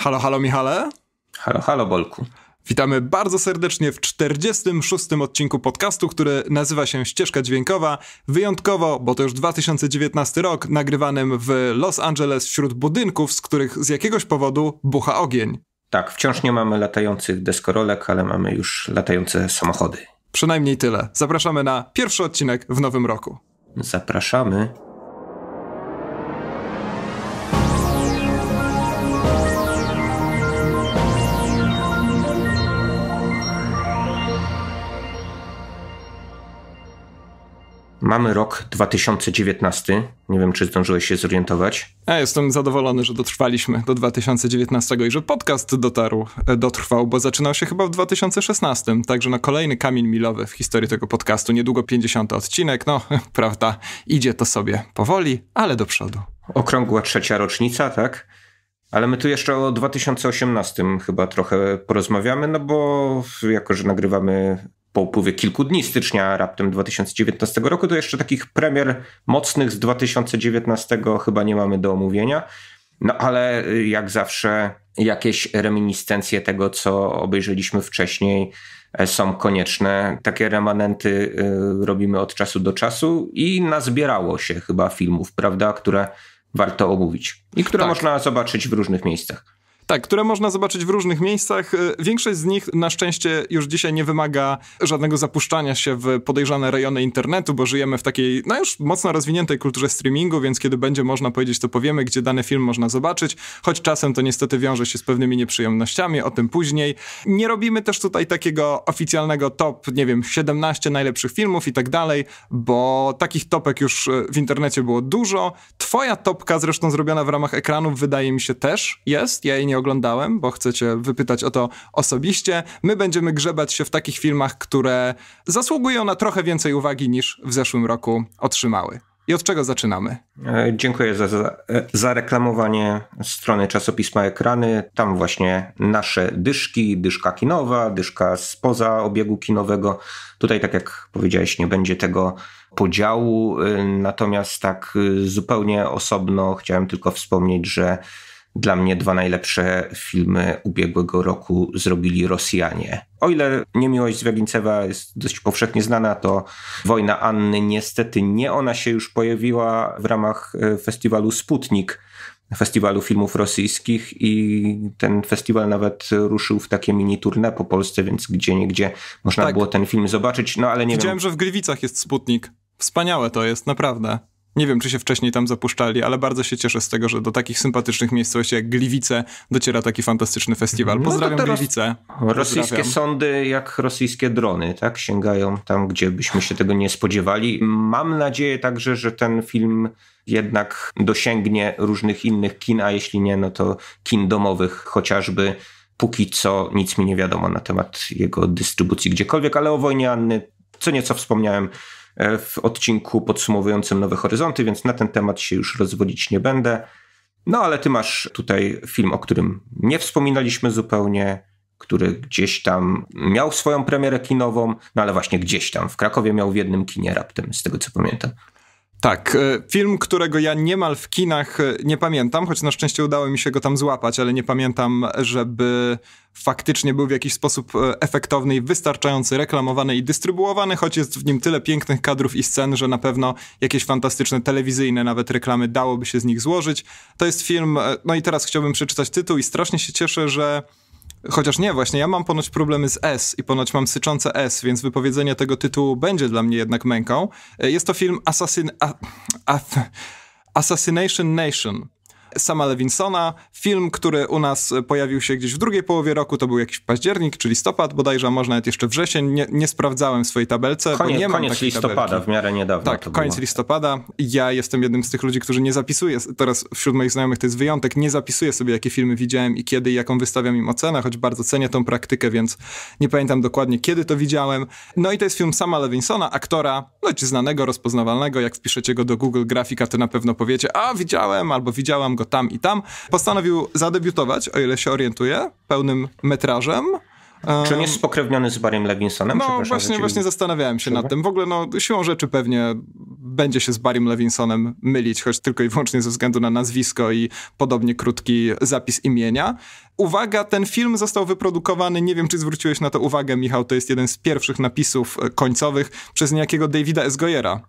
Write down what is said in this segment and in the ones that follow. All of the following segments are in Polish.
Halo, halo Michale. Halo, halo Bolku. Witamy bardzo serdecznie w 46. odcinku podcastu, który nazywa się Ścieżka Dźwiękowa. Wyjątkowo, bo to już 2019 rok, nagrywanym w Los Angeles wśród budynków, z których z jakiegoś powodu bucha ogień. Tak, wciąż nie mamy latających deskorolek, ale mamy już latające samochody. Przynajmniej tyle. Zapraszamy na pierwszy odcinek w nowym roku. Zapraszamy. Mamy rok 2019. Nie wiem, czy zdążyłeś się zorientować. Ja jestem zadowolony, że dotrwaliśmy do 2019 i że podcast dotrwał, bo zaczynał się chyba w 2016. Także na kolejny kamień milowy w historii tego podcastu. Niedługo 50. odcinek. No, prawda, idzie to sobie powoli, ale do przodu. Okrągła trzecia rocznica, tak? Ale my tu jeszcze o 2018 chyba trochę porozmawiamy, no bo jako, że nagrywamy po upływie kilku dni stycznia raptem 2019 roku, to jeszcze takich premier mocnych z 2019 chyba nie mamy do omówienia. No ale jak zawsze jakieś reminiscencje tego, co obejrzeliśmy wcześniej, są konieczne. Takie remanenty robimy od czasu do czasu i nazbierało się chyba filmów, prawda, które warto omówić i które można zobaczyć w różnych miejscach. Tak, które można zobaczyć w różnych miejscach. Większość z nich na szczęście już dzisiaj nie wymaga żadnego zapuszczania się w podejrzane rejony internetu, bo żyjemy w takiej, no już mocno rozwiniętej kulturze streamingu, więc kiedy będzie można powiedzieć, to powiemy, gdzie dany film można zobaczyć, choć czasem to niestety wiąże się z pewnymi nieprzyjemnościami, o tym później. Nie robimy też tutaj takiego oficjalnego top, nie wiem, 17 najlepszych filmów i tak dalej, bo takich topek już w internecie było dużo. Twoja topka zresztą zrobiona w ramach ekranów, wydaje mi się, też jest. Ja jej nie oglądałem, bo chcecie wypytać o to osobiście. My będziemy grzebać się w takich filmach, które zasługują na trochę więcej uwagi niż w zeszłym roku otrzymały. I od czego zaczynamy? Dziękuję za reklamowanie strony czasopisma Ekrany. Tam właśnie nasze dyszki, dyszka kinowa, dyszka spoza obiegu kinowego. Tutaj, tak jak powiedziałeś, nie będzie tego podziału. Natomiast tak zupełnie osobno chciałem tylko wspomnieć, że dla mnie dwa najlepsze filmy ubiegłego roku zrobili Rosjanie. O ile Niemiłość Zwiagincewa jest dość powszechnie znana, to Wojna Anny niestety nie. Ona się już pojawiła w ramach festiwalu Sputnik, festiwalu filmów rosyjskich, i ten festiwal nawet ruszył w takie mini tournée po Polsce, więc gdzieniegdzie można było ten film zobaczyć. No, ale nie Widziałem, że w Gliwicach jest Sputnik. Wspaniałe to jest, naprawdę. Nie wiem, czy się wcześniej tam zapuszczali, ale bardzo się cieszę z tego, że do takich sympatycznych miejscowości jak Gliwice dociera taki fantastyczny festiwal. Pozdrawiam Gliwice. Rosyjskie sądy jak rosyjskie drony, tak? Sięgają tam, gdzie byśmy się tego nie spodziewali. Mam nadzieję także, że ten film jednak dosięgnie różnych innych kin, a jeśli nie, no to kin domowych chociażby. Póki co nic mi nie wiadomo na temat jego dystrybucji gdziekolwiek, ale o Wojnie Anny co nieco wspomniałem w odcinku podsumowującym Nowe Horyzonty, więc na ten temat się już rozwodzić nie będę. No ale ty masz tutaj film, o którym nie wspominaliśmy zupełnie, który gdzieś tam miał swoją premierę kinową, no ale właśnie gdzieś tam w Krakowie miał w jednym kinie raptem, z tego co pamiętam. Tak, film, którego ja niemal w kinach nie pamiętam, choć na szczęście udało mi się go tam złapać, ale nie pamiętam, żeby faktycznie był w jakiś sposób efektowny i wystarczający reklamowany i dystrybuowany, choć jest w nim tyle pięknych kadrów i scen, że na pewno jakieś fantastyczne telewizyjne nawet reklamy dałoby się z nich złożyć. To jest film, no i teraz chciałbym przeczytać tytuł i strasznie się cieszę, że... Chociaż nie, właśnie, ja mam ponoć problemy z S i ponoć mam syczące S, więc wypowiedzenie tego tytułu będzie dla mnie jednak męką. Jest to film Assassination Nation Sama Levinsona, film, który u nas pojawił się gdzieś w drugiej połowie roku, to był jakiś październik czy listopad bodajże, a może nawet jeszcze wrzesień, nie sprawdzałem swojej tabelce. Koniec listopada, tabelki. W miarę niedawno tak, to koniec było. Listopada. Ja jestem jednym z tych ludzi, którzy nie zapisuje, teraz wśród moich znajomych to jest wyjątek, nie zapisuję sobie, jakie filmy widziałem i kiedy i jaką wystawiam im ocenę, choć bardzo cenię tą praktykę, więc nie pamiętam dokładnie, kiedy to widziałem. No i to jest film Sama Levinsona, aktora dość znanego, rozpoznawalnego, jak wpiszecie go do Google Grafika, to na pewno powiecie, a widziałem albo widziałam go tam i tam. Postanowił zadebiutować, o ile się orientuję, pełnym metrażem. Czy on jest spokrewniony z Barrym Levinsonem? No właśnie zastanawiałem się nad tym. W ogóle siłą rzeczy pewnie będzie się z Barrym Levinsonem mylić, choć tylko i wyłącznie ze względu na nazwisko i podobnie krótki zapis imienia. Uwaga, ten film został wyprodukowany, nie wiem czy zwróciłeś na to uwagę, Michał, to jest jeden z pierwszych napisów końcowych przez niejakiego Davida S. Goyera.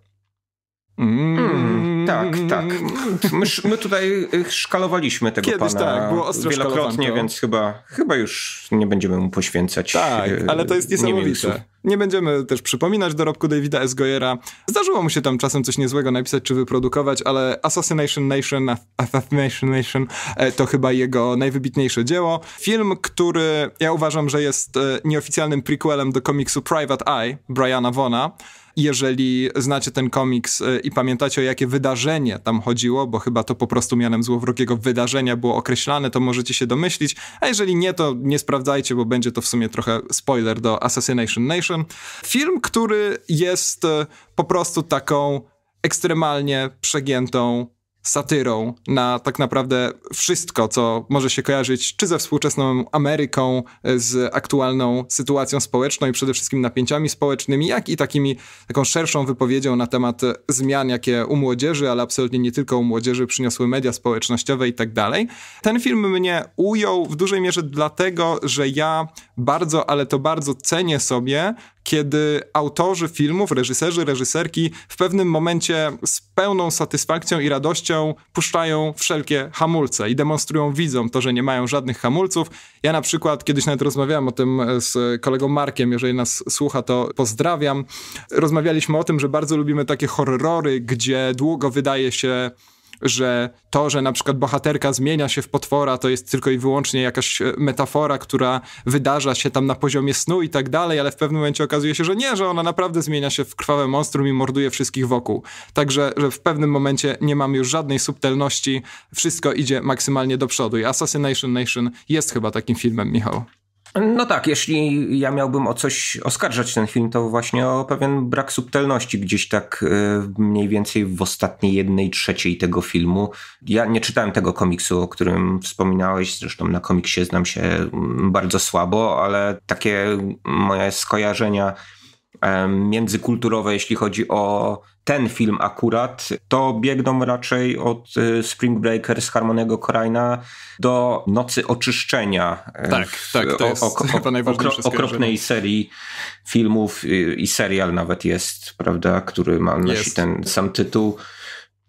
Tak. My tutaj szkalowaliśmy tego kiedyś pana było ostro wielokrotnie, więc chyba już nie będziemy mu poświęcać. Tak, ale to jest niesamowite. Nie będziemy też przypominać dorobku Davida S. Goyera. Zdarzyło mu się tam czasem coś niezłego napisać czy wyprodukować, ale Assassination Nation to chyba jego najwybitniejsze dzieło. Film, który ja uważam, że jest nieoficjalnym prequelem do komiksu Private Eye Briana Vaughana. Jeżeli znacie ten komiks i pamiętacie, o jakie wydarzenie tam chodziło, bo chyba to po prostu mianem złowrogiego wydarzenia było określane, to możecie się domyślić, a jeżeli nie, to nie sprawdzajcie, bo będzie to w sumie trochę spoiler do Assassination Nation. Film, który jest po prostu taką ekstremalnie przegiętą satyrą na tak naprawdę wszystko, co może się kojarzyć czy ze współczesną Ameryką, z aktualną sytuacją społeczną i przede wszystkim napięciami społecznymi, jak i taką szerszą wypowiedzią na temat zmian, jakie u młodzieży, ale absolutnie nie tylko u młodzieży, przyniosły media społecznościowe i tak dalej. Ten film mnie ujął w dużej mierze dlatego, że ja bardzo, ale to bardzo cenię sobie, kiedy autorzy filmów, reżyserzy, reżyserki w pewnym momencie z pełną satysfakcją i radością puszczają wszelkie hamulce i demonstrują widzom to, że nie mają żadnych hamulców. Ja na przykład kiedyś nawet rozmawiałem o tym z kolegą Markiem, jeżeli nas słucha, to pozdrawiam. Rozmawialiśmy o tym, że bardzo lubimy takie horrory, gdzie długo wydaje się, że to, że na przykład bohaterka zmienia się w potwora, to jest tylko i wyłącznie jakaś metafora, która wydarza się tam na poziomie snu i tak dalej, ale w pewnym momencie okazuje się, że nie, że ona naprawdę zmienia się w krwawe monstrum i morduje wszystkich wokół. Także, że w pewnym momencie nie mamy już żadnej subtelności, wszystko idzie maksymalnie do przodu i Assassination Nation jest chyba takim filmem, Michał. No tak, jeśli ja miałbym o coś oskarżać ten film, to właśnie o pewien brak subtelności gdzieś tak mniej więcej w ostatniej 1/3 tego filmu. Ja nie czytałem tego komiksu, o którym wspominałeś, zresztą na komiksie znam się bardzo słabo, ale takie moje skojarzenia międzykulturowe, jeśli chodzi o ten film akurat, to biegną raczej od Spring Breakers Harmony'ego Korine'a do Nocy Oczyszczenia. Tak, to jest chyba najważniejsze okropnej serii filmów i serial nawet jest, prawda, który ma nosi ten sam tytuł.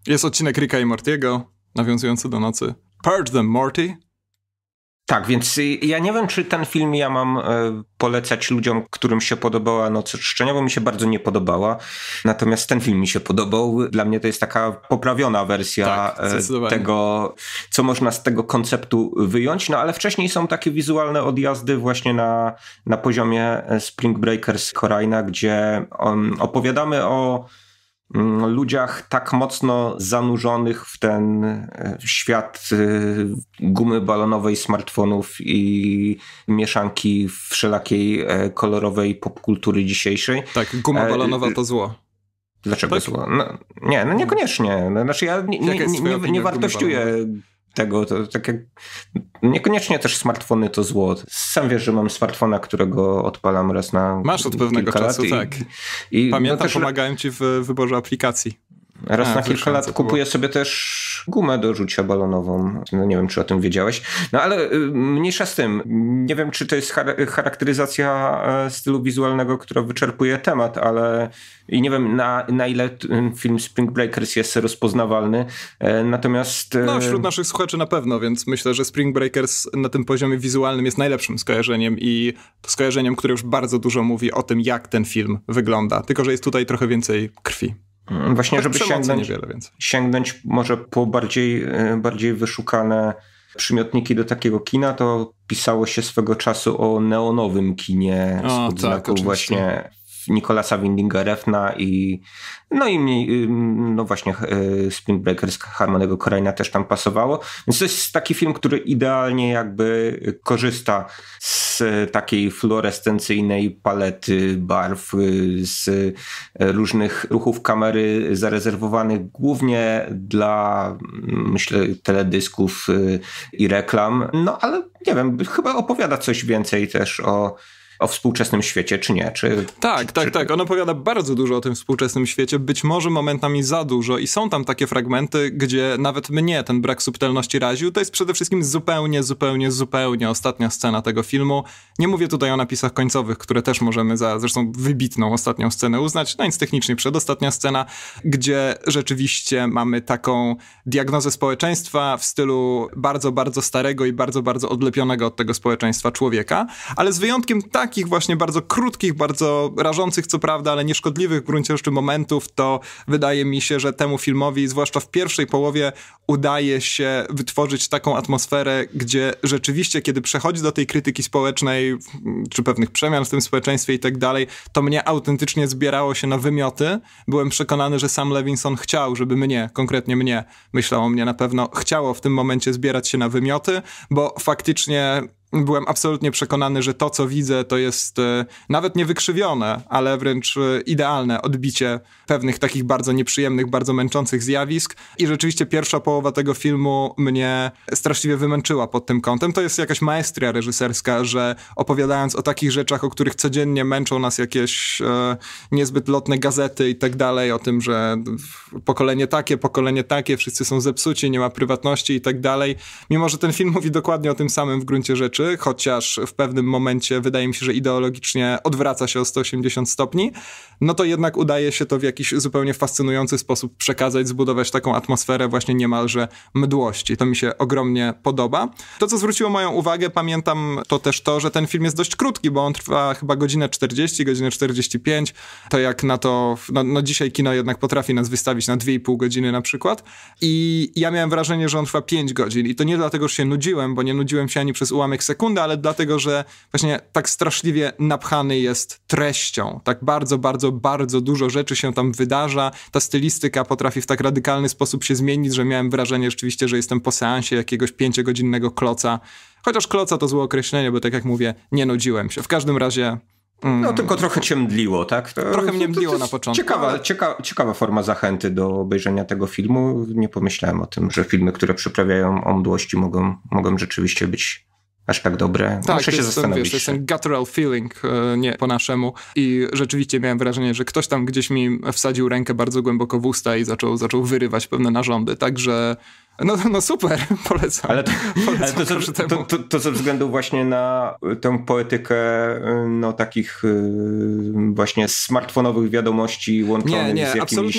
Jest odcinek Ricka i Morty'ego nawiązujący do nocy. Purge them, Morty. Tak, więc ja nie wiem, czy ten film ja mam polecać ludziom, którym się podobała Noc Oczyszczenia, bo mi się bardzo nie podobała. Natomiast ten film mi się podobał. Dla mnie to jest taka poprawiona wersja tego, co można z tego konceptu wyjąć. No ale wcześniej są takie wizualne odjazdy właśnie na poziomie Spring Breakers Korina, gdzie opowiadamy o ludziach tak mocno zanurzonych w ten świat gumy balonowej, smartfonów i mieszanki wszelakiej kolorowej popkultury dzisiejszej. Tak, guma balonowa to zło. Dlaczego zło? No niekoniecznie. Znaczy ja nie wartościuję tego. To tak jak niekoniecznie też smartfony to zło. Sam wiesz, że mam smartfona, którego odpalam raz na kilka lat. Masz od pewnego czasu, tak. I pamiętam, pomagałem ci w wyborze aplikacji. Raz na kilka lat kupuję sobie też gumę do rzucia balonową. No nie wiem, czy o tym wiedziałeś. No ale mniejsza z tym. Nie wiem, czy to jest charakteryzacja stylu wizualnego, która wyczerpuje temat, ale i nie wiem, na ile film Spring Breakers jest rozpoznawalny. Natomiast... No wśród naszych słuchaczy na pewno, więc myślę, że Spring Breakers na tym poziomie wizualnym jest najlepszym skojarzeniem i skojarzeniem, które już bardzo dużo mówi o tym, jak ten film wygląda. Tylko że jest tutaj trochę więcej krwi. Właśnie, żeby sięgnąć może po bardziej wyszukane przymiotniki do takiego kina, to pisało się swego czasu o neonowym kinie. Właśnie Nicolasa Windingera i no i mniej, no właśnie Spring Breakers Harmonego Korina też tam pasowało. Więc to jest taki film, który idealnie jakby korzysta z takiej fluorescencyjnej palety barw, z różnych ruchów kamery zarezerwowanych głównie dla, myślę, teledysków i reklam. No ale nie wiem, chyba opowiada coś więcej też o współczesnym świecie, czy nie? Tak. On opowiada bardzo dużo o tym współczesnym świecie, być może momentami za dużo i są tam takie fragmenty, gdzie nawet mnie ten brak subtelności raził. To jest przede wszystkim zupełnie ostatnia scena tego filmu. Nie mówię tutaj o napisach końcowych, które też możemy za zresztą wybitną ostatnią scenę uznać, no więc technicznie przedostatnia scena, gdzie rzeczywiście mamy taką diagnozę społeczeństwa w stylu bardzo, bardzo starego i bardzo, bardzo odlepionego od tego społeczeństwa człowieka, ale z wyjątkiem takich właśnie bardzo krótkich, bardzo rażących co prawda, ale nieszkodliwych w gruncie rzeczy momentów, to wydaje mi się, że temu filmowi, zwłaszcza w pierwszej połowie, udaje się wytworzyć taką atmosferę, gdzie rzeczywiście, kiedy przechodzi do tej krytyki społecznej, czy pewnych przemian w tym społeczeństwie i tak dalej, to mnie autentycznie zbierało się na wymioty. Byłem przekonany, że sam Levinson chciał, żeby mnie, konkretnie mnie, myślał o mnie na pewno, chciało w tym momencie zbierać się na wymioty, bo faktycznie byłem absolutnie przekonany, że to, co widzę, to jest nawet nie wykrzywione, ale wręcz idealne odbicie pewnych takich bardzo nieprzyjemnych, bardzo męczących zjawisk. I rzeczywiście pierwsza połowa tego filmu mnie straszliwie wymęczyła pod tym kątem. To jest jakaś maestria reżyserska, że opowiadając o takich rzeczach, o których codziennie męczą nas jakieś niezbyt lotne gazety i tak dalej, o tym, że pokolenie takie, wszyscy są zepsuci, nie ma prywatności i tak dalej. Mimo że ten film mówi dokładnie o tym samym w gruncie rzeczy, chociaż w pewnym momencie wydaje mi się, że ideologicznie odwraca się o 180 stopni, no to jednak udaje się to w jakiś zupełnie fascynujący sposób przekazać, zbudować taką atmosferę właśnie niemalże mdłości. To mi się ogromnie podoba. To, co zwróciło moją uwagę, pamiętam to też to, że ten film jest dość krótki, bo on trwa chyba godzinę 40, godzinę 45, to jak na to, no dzisiaj kino jednak potrafi nas wystawić na 2,5 godziny na przykład i ja miałem wrażenie, że on trwa 5 godzin i to nie dlatego, że się nudziłem, bo nie nudziłem się ani przez ułamek sekundę, ale dlatego, że właśnie tak straszliwie napchany jest treścią. Tak bardzo dużo rzeczy się tam wydarza. Ta stylistyka potrafi w tak radykalny sposób się zmienić, że miałem wrażenie rzeczywiście, że jestem po seansie jakiegoś 5-godzinnego kloca. Chociaż kloca to złe określenie, bo tak jak mówię, nie nudziłem się. W każdym razie no tylko trochę cię mdliło, tak? Trochę mnie mdliło na początku. Ciekawa forma zachęty do obejrzenia tego filmu. Nie pomyślałem o tym, że filmy, które przyprawiają o mdłości mogą rzeczywiście być aż tak dobre. Tak, muszę się zastanowić. To jest ten guttural feeling, nie po naszemu. I rzeczywiście miałem wrażenie, że ktoś tam gdzieś mi wsadził rękę bardzo głęboko w usta i zaczął wyrywać pewne narządy. Także no super, polecam. Ale to ze względu właśnie na tę poetykę no takich właśnie smartfonowych wiadomości łączonych z jakimiś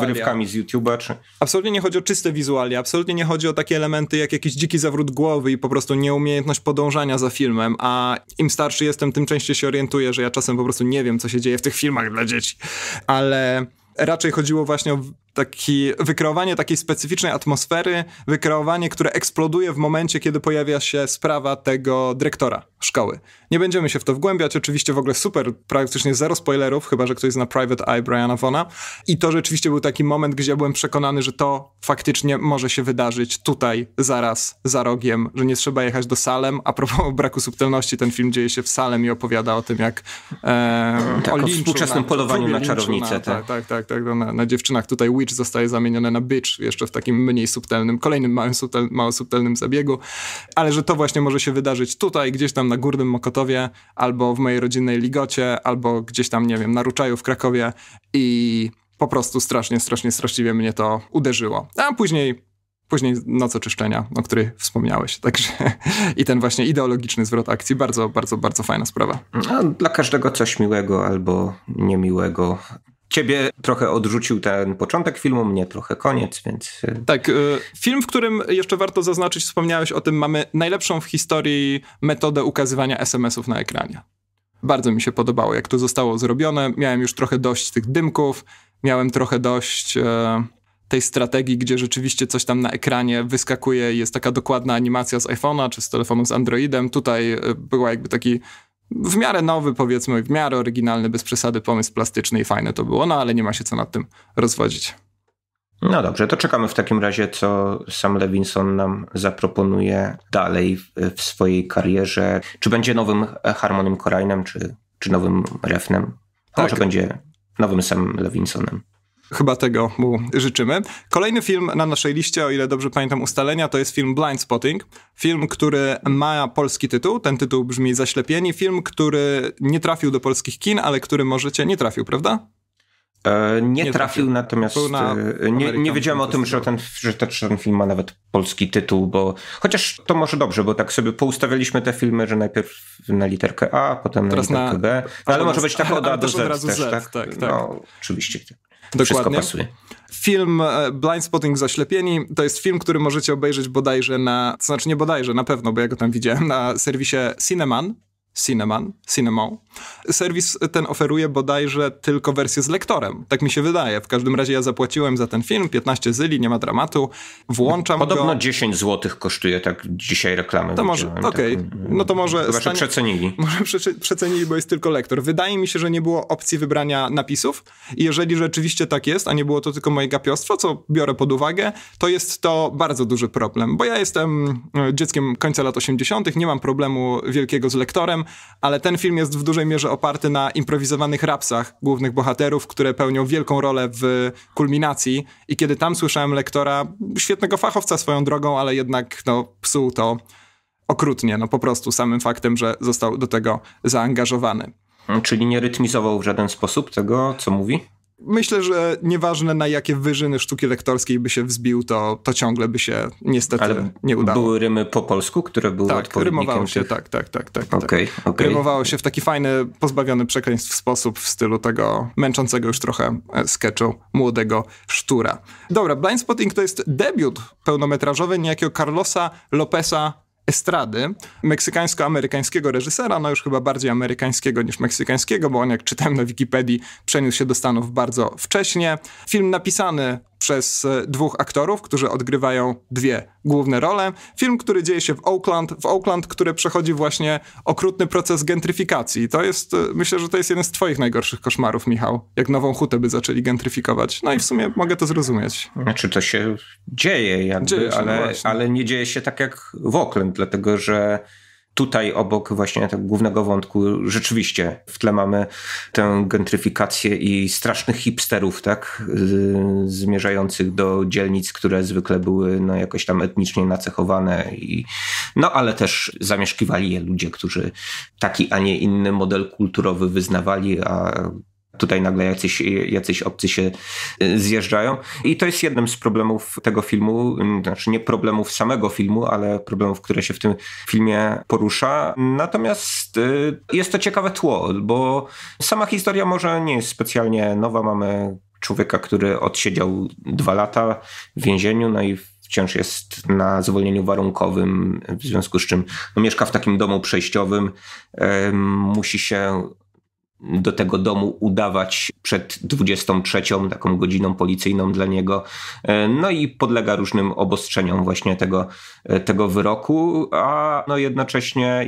wyrywkami z YouTube'a. Absolutnie nie chodzi o czyste wizualia, absolutnie nie chodzi o takie elementy jak jakiś dziki zawrót głowy i po prostu nieumiejętność podążania za filmem, a im starszy jestem, tym częściej się orientuję, że ja czasem po prostu nie wiem, co się dzieje w tych filmach dla dzieci. Ale raczej chodziło właśnie o wykreowanie takiej specyficznej atmosfery, wykreowanie, które eksploduje w momencie, kiedy pojawia się sprawa tego dyrektora szkoły. Nie będziemy się w to wgłębiać, oczywiście w ogóle super, praktycznie zero spoilerów, chyba że ktoś zna Private Eye Briana Vona. I to rzeczywiście był taki moment, gdzie ja byłem przekonany, że to faktycznie może się wydarzyć tutaj, zaraz, za rogiem, że nie trzeba jechać do Salem. A propos braku subtelności, ten film dzieje się w Salem i opowiada o tym, jak o współczesnym polowaniu na czarownicę. Tak, na dziewczynach. Tutaj witch zostaje zamienione na bitch, jeszcze w takim mniej subtelnym, kolejnym mało subtelnym zabiegu, ale że to właśnie może się wydarzyć tutaj, gdzieś tam na Górnym Mokotowie, albo w mojej rodzinnej Ligocie, albo gdzieś tam, nie wiem, na Ruczaju w Krakowie i po prostu straszliwie mnie to uderzyło. A później Noc Oczyszczenia, o której wspomniałeś. Także i ten właśnie ideologiczny zwrot akcji. Bardzo fajna sprawa. No, dla każdego coś miłego albo niemiłego. Ciebie trochę odrzucił ten początek filmu, mnie trochę koniec, więc... Tak, film, w którym jeszcze warto zaznaczyć, wspomniałeś o tym, mamy najlepszą w historii metodę ukazywania SMS-ów na ekranie. Bardzo mi się podobało, jak to zostało zrobione. Miałem już trochę dość tych dymków, miałem trochę dość tej strategii, gdzie rzeczywiście coś tam na ekranie wyskakuje i jest taka dokładna animacja z iPhone'a czy z telefonu z Androidem. Tutaj była jakby taki w miarę nowy, powiedzmy, w miarę oryginalny, bez przesady pomysł plastyczny i fajne to było, no ale nie ma się co nad tym rozwodzić. No dobrze, to czekamy w takim razie, co Sam Levinson nam zaproponuje dalej w swojej karierze. Czy będzie nowym Harmonym Korinem, czy nowym Refnem? Tak. Może będzie nowym Sam Levinsonem. Chyba tego mu życzymy. Kolejny film na naszej liście, o ile dobrze pamiętam ustalenia, to jest film Blindspotting. Film, który ma polski tytuł. Ten tytuł brzmi Zaślepieni. Film, który nie trafił do polskich kin, ale który możecie... Nie trafił, prawda? Nie trafił, natomiast nie wiedziałem o tym, że ten film ma nawet polski tytuł, bo chociaż to może dobrze, bo tak sobie poustawialiśmy te filmy, że najpierw na literkę A, potem teraz na literkę B, no, ale może być tak od A do Z też, tak? No, oczywiście. Dokładnie. Wszystko pasuje. Film Blindspotting Zaślepieni to jest film, który możecie obejrzeć bodajże na, to znaczy nie bodajże, na pewno, bo ja go tam widziałem, na serwisie Cineman. Serwis ten oferuje bodajże tylko wersję z lektorem. Tak mi się wydaje. W każdym razie ja zapłaciłem za ten film, 15 zyli, nie ma dramatu. Włączam go. Podobno 10 zł kosztuje, tak dzisiaj reklamy. To może, okej. No to może... Chyba się przecenili. Może przecenili, bo jest tylko lektor. Wydaje mi się, że nie było opcji wybrania napisów. I jeżeli rzeczywiście tak jest, a nie było to tylko moje gapiostwo, co biorę pod uwagę, to jest to bardzo duży problem. Bo ja jestem dzieckiem końca lat 80., nie mam problemu wielkiego z lektorem, ale ten film jest w dużej mierze oparty na improwizowanych rapsach głównych bohaterów, które pełnią wielką rolę w kulminacji. I kiedy tam słyszałem lektora, świetnego fachowca swoją drogą, ale jednak psuł to okrutnie, po prostu samym faktem, że został do tego zaangażowany. Czyli nie rytmizował w żaden sposób tego, co mówi? Myślę, że nieważne na jakie wyżyny sztuki lektorskiej by się wzbił, to ciągle by się niestety nie udało. Były rymy po polsku, które były odpowiednikiem? Rymowało się, tak. Okay. Rymowało się w taki fajny, pozbawiony przekleństw sposób w stylu tego męczącego już trochę sketchu młodego sztura. Dobra, Blindspotting to jest debiut pełnometrażowy niejakiego Carlosa Lopeza Estrady, meksykańsko-amerykańskiego reżysera, już chyba bardziej amerykańskiego niż meksykańskiego, bo on, jak czytałem na Wikipedii, przeniósł się do Stanów bardzo wcześnie. Film napisany przez dwóch aktorów, którzy odgrywają dwie główne role. Film, który dzieje się w Oakland, które przechodzi właśnie okrutny proces gentryfikacji. To jest, myślę, że to jest jeden z twoich najgorszych koszmarów, Michał, jak Nową Hutę by zaczęli gentryfikować. No i w sumie mogę to zrozumieć. Znaczy to się dzieje ale nie dzieje się tak jak w Oakland, dlatego że tutaj obok właśnie tego głównego wątku rzeczywiście w tle mamy tę gentryfikację i strasznych hipsterów, zmierzających do dzielnic, które zwykle były jakoś tam etnicznie nacechowane. Ale też zamieszkiwali je ludzie, którzy taki, a nie inny model kulturowy wyznawali, a tutaj nagle jacyś obcy się zjeżdżają. I to jest jednym z problemów tego filmu, znaczy nie problemów samego filmu, ale problemów, które się w tym filmie porusza. Natomiast jest to ciekawe tło, bo sama historia może nie jest specjalnie nowa. Mamy człowieka, który odsiedział 2 lata w więzieniu, i wciąż jest na zwolnieniu warunkowym, w związku z czym mieszka w takim domu przejściowym. Musi się do tego domu udawać przed 23, taką godziną policyjną dla niego. I podlega różnym obostrzeniom właśnie tego wyroku, a jednocześnie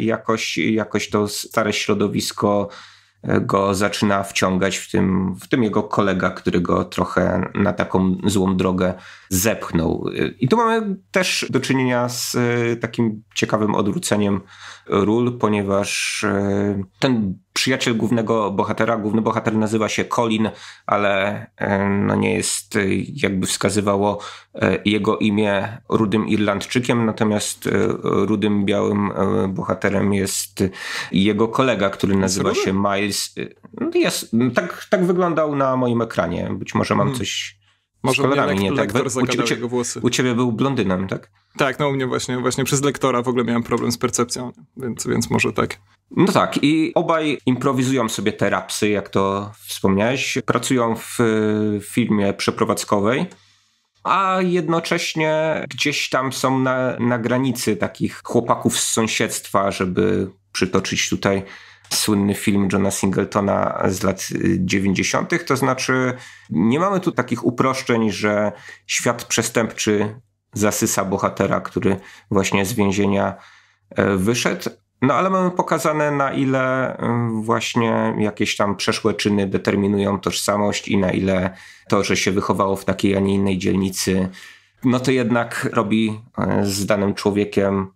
jakoś to stare środowisko go zaczyna wciągać, w tym jego kolega, który go trochę na taką złą drogę zepchnął. I tu mamy też do czynienia z takim ciekawym odwróceniem ról, ponieważ ten przyjaciel głównego bohatera, główny bohater nazywa się Colin, ale nie jest, jakby wskazywało jego imię, rudym Irlandczykiem, natomiast rudym, białym bohaterem jest jego kolega, który nazywa się Miles. Jest, tak wyglądał na moim ekranie. Być może mam coś... Może mnie lektor zagadał jego włosy. U ciebie był blondynem, tak? Tak, u mnie właśnie przez lektora w ogóle miałem problem z percepcją, więc może tak. No tak, i obaj improwizują sobie te rapsy, jak to wspomniałeś. Pracują w firmie przeprowadzkowej, a jednocześnie gdzieś tam są na granicy takich chłopaków z sąsiedztwa, żeby przytoczyć tutaj słynny film Johna Singletona z lat 90. To znaczy nie mamy tu takich uproszczeń, że świat przestępczy zasysa bohatera, który właśnie z więzienia wyszedł, No ale mamy pokazane, na ile właśnie jakieś tam przeszłe czyny determinują tożsamość i na ile to, że się wychowało w takiej, a nie innej dzielnicy, no to jednak robi z danym człowiekiem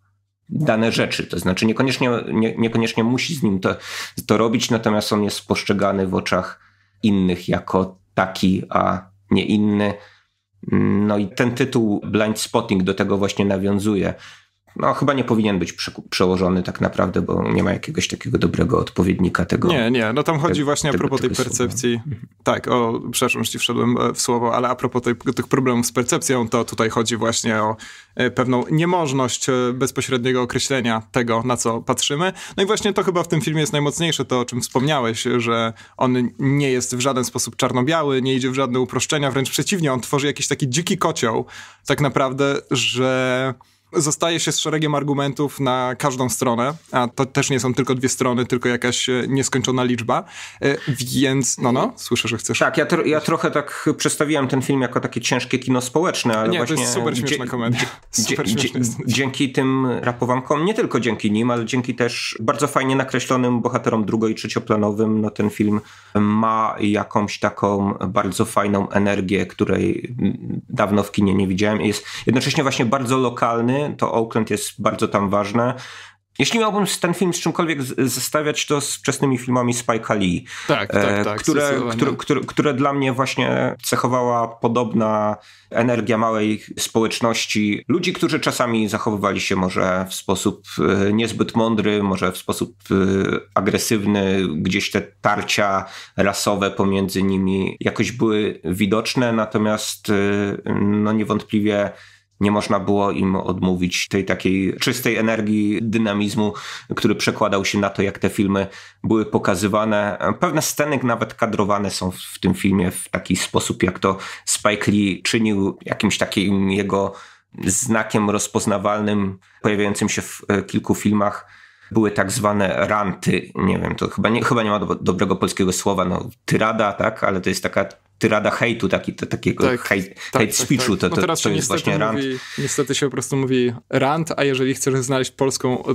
dane rzeczy. To znaczy niekoniecznie musi z nim to robić, natomiast on jest postrzegany w oczach innych jako taki, a nie inny. No i ten tytuł Blindspotting do tego właśnie nawiązuje. No chyba nie powinien być przełożony tak naprawdę, bo nie ma jakiegoś takiego dobrego odpowiednika tego. Nie, no tam chodzi właśnie a propos tej percepcji. Słowa. Tak, przepraszam, że ci wszedłem w słowo, ale a propos tych problemów z percepcją, to tutaj chodzi właśnie o pewną niemożność bezpośredniego określenia tego, na co patrzymy. No i właśnie to chyba w tym filmie jest najmocniejsze, to o czym wspomniałeś, że on nie jest w żaden sposób czarno-biały, nie idzie w żadne uproszczenia, wręcz przeciwnie, on tworzy jakiś taki dziki kocioł, tak naprawdę, że zostaje się z szeregiem argumentów na każdą stronę, a to też nie są tylko dwie strony, tylko jakaś nieskończona liczba, więc no, słyszę, że chcesz... Tak, ja trochę tak przedstawiłem ten film jako takie ciężkie kino społeczne, ale nie, właśnie... to jest super śmieszna komedia. Super śmieszna jest. Dzięki tym rapowankom, nie tylko dzięki nim, ale dzięki też bardzo fajnie nakreślonym bohaterom drugo- i trzecioplanowym, no ten film ma jakąś taką bardzo fajną energię, której dawno w kinie nie widziałem. Jest jednocześnie właśnie bardzo lokalny, to Oakland jest bardzo tam ważne. Jeśli miałbym ten film z czymkolwiek zestawiać, to z wczesnymi filmami Spike'a Lee, które dla mnie właśnie cechowała podobna energia małej społeczności. Ludzi, którzy czasami zachowywali się może w sposób niezbyt mądry, może w sposób agresywny, gdzieś te tarcia rasowe pomiędzy nimi jakoś były widoczne, natomiast no niewątpliwie nie można było im odmówić tej takiej czystej energii, dynamizmu, który przekładał się na to, jak te filmy były pokazywane. Pewne sceny nawet kadrowane są w tym filmie w taki sposób, jak to Spike Lee czynił, jakimś takim jego znakiem rozpoznawalnym, pojawiającym się w kilku filmach. Były tak zwane ranty, nie wiem, to chyba nie ma dobrego polskiego słowa, no tyrada, tak, ale to jest taka tyrada hejtu, takiego hate speechu, to teraz to jest właśnie rant. Niestety się po prostu mówi rant, a jeżeli chcesz znaleźć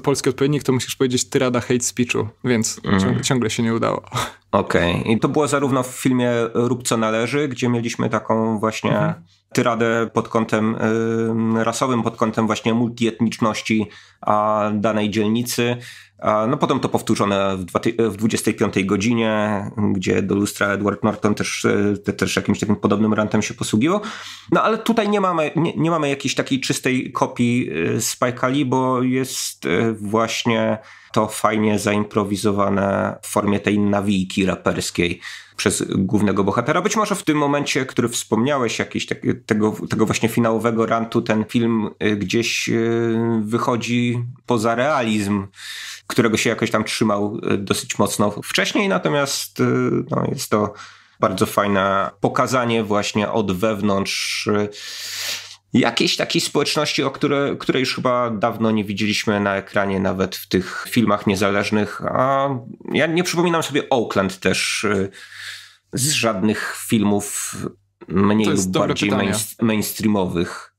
polski odpowiednik, to musisz powiedzieć tyrada hate speechu, więc ciągle się nie udało. Okej. I to było zarówno w filmie Rób co należy, gdzie mieliśmy taką właśnie tyradę pod kątem rasowym, pod kątem właśnie multietniczności danej dzielnicy. No potem to powtórzone w 25 godzinie, gdzie do lustra Edward Norton też jakimś takim podobnym rantem się posługiwał. No ale tutaj nie mamy jakiejś takiej czystej kopii Spike'a Lee, bo jest właśnie to fajnie zaimprowizowane w formie tej nawijki raperskiej przez głównego bohatera. Być może w tym momencie, który wspomniałeś, jakiś tego właśnie finałowego rantu, ten film gdzieś wychodzi poza realizm, którego się jakoś tam trzymał dosyć mocno wcześniej, natomiast no, jest to bardzo fajne pokazanie właśnie od wewnątrz jakiejś takiej społeczności, której już chyba dawno nie widzieliśmy na ekranie, nawet w tych filmach niezależnych. A ja nie przypominam sobie Oakland też z żadnych filmów mniej lub bardziej mainstreamowych.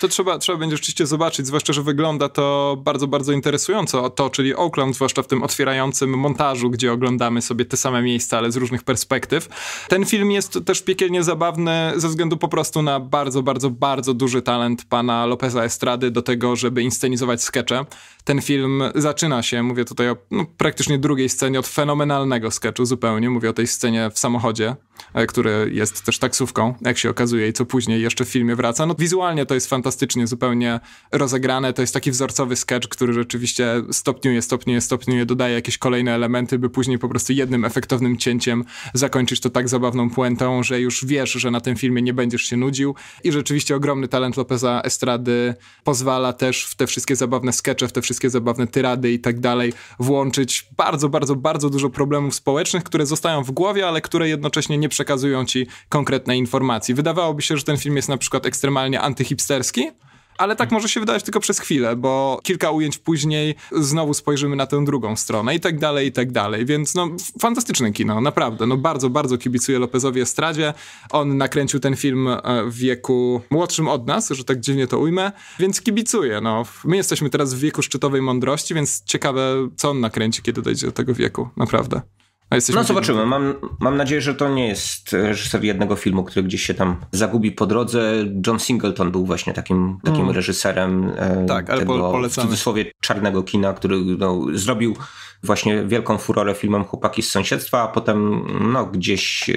To trzeba będzie rzeczywiście zobaczyć, zwłaszcza, że wygląda to bardzo, bardzo interesująco, czyli Oakland, zwłaszcza w tym otwierającym montażu, gdzie oglądamy sobie te same miejsca, ale z różnych perspektyw. Ten film jest też piekielnie zabawny ze względu po prostu na bardzo, bardzo, bardzo duży talent pana Lopeza Estrady do tego, żeby inscenizować skecze. Ten film zaczyna się, mówię tutaj o praktycznie drugiej scenie, od fenomenalnego skeczu zupełnie. Mówię o tej scenie w samochodzie, który jest też taksówką, jak się okazuje, i co później jeszcze w filmie wraca. No wizualnie to jest fantastycznie zupełnie rozegrane. To jest taki wzorcowy sketch, który rzeczywiście stopniuje, dodaje jakieś kolejne elementy, by później po prostu jednym efektownym cięciem zakończyć to tak zabawną puentą, że już wiesz, że na tym filmie nie będziesz się nudził. I rzeczywiście ogromny talent Lopeza Estrady pozwala też w te wszystkie zabawne skecze, w te wszystkie zabawne tyrady i tak dalej włączyć bardzo, bardzo, bardzo dużo problemów społecznych, które zostają w głowie, ale które jednocześnie nie przekazują ci konkretnej informacji. Wydawałoby się, że ten film jest na przykład ekstremalnie antyhipsterski, Ale tak może się wydawać tylko przez chwilę, bo kilka ujęć później znowu spojrzymy na tę drugą stronę i tak dalej, więc no fantastyczne kino, naprawdę, no bardzo, bardzo kibicuję Lopezowi Estradzie, on nakręcił ten film w wieku młodszym od nas, że tak dziwnie to ujmę, więc kibicuję, no. My jesteśmy teraz w wieku szczytowej mądrości, więc ciekawe, co on nakręci, kiedy dojdzie do tego wieku, naprawdę. No zobaczymy, mam nadzieję, że to nie jest reżyser jednego filmu, który gdzieś się tam zagubi po drodze. John Singleton był właśnie takim reżyserem tak, tego w cudzysłowie czarnego kina, który no, zrobił właśnie wielką furorę filmem Chłopaki z sąsiedztwa, a potem no, gdzieś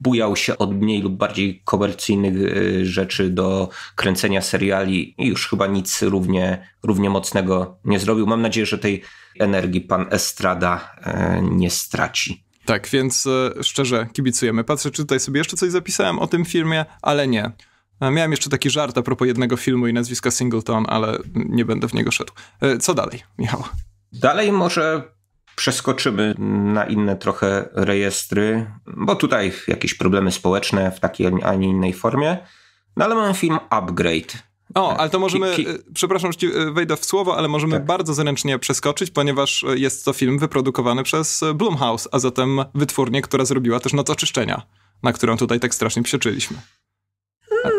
bujał się od mniej lub bardziej komercyjnych rzeczy do kręcenia seriali i już chyba nic równie mocnego nie zrobił. Mam nadzieję, że tej energii pan Estrada nie straci. Tak, więc szczerze kibicujemy. Patrzę, czy tutaj sobie jeszcze coś zapisałem o tym filmie, ale nie. Miałem jeszcze taki żart a propos jednego filmu i nazwiska Singleton, ale nie będę w niego szedł. Co dalej, Michał? Dalej może przeskoczymy na inne trochę rejestry, bo tutaj jakieś problemy społeczne w takiej, a nie innej formie. No ale mam film Upgrade. O, ale to możemy, przepraszam, że ci wejdę w słowo, ale możemy tak bardzo zręcznie przeskoczyć, ponieważ jest to film wyprodukowany przez Blumhouse, a zatem wytwórnię, która zrobiła też Noc Oczyszczenia, na którą tutaj tak strasznie psioczyliśmy.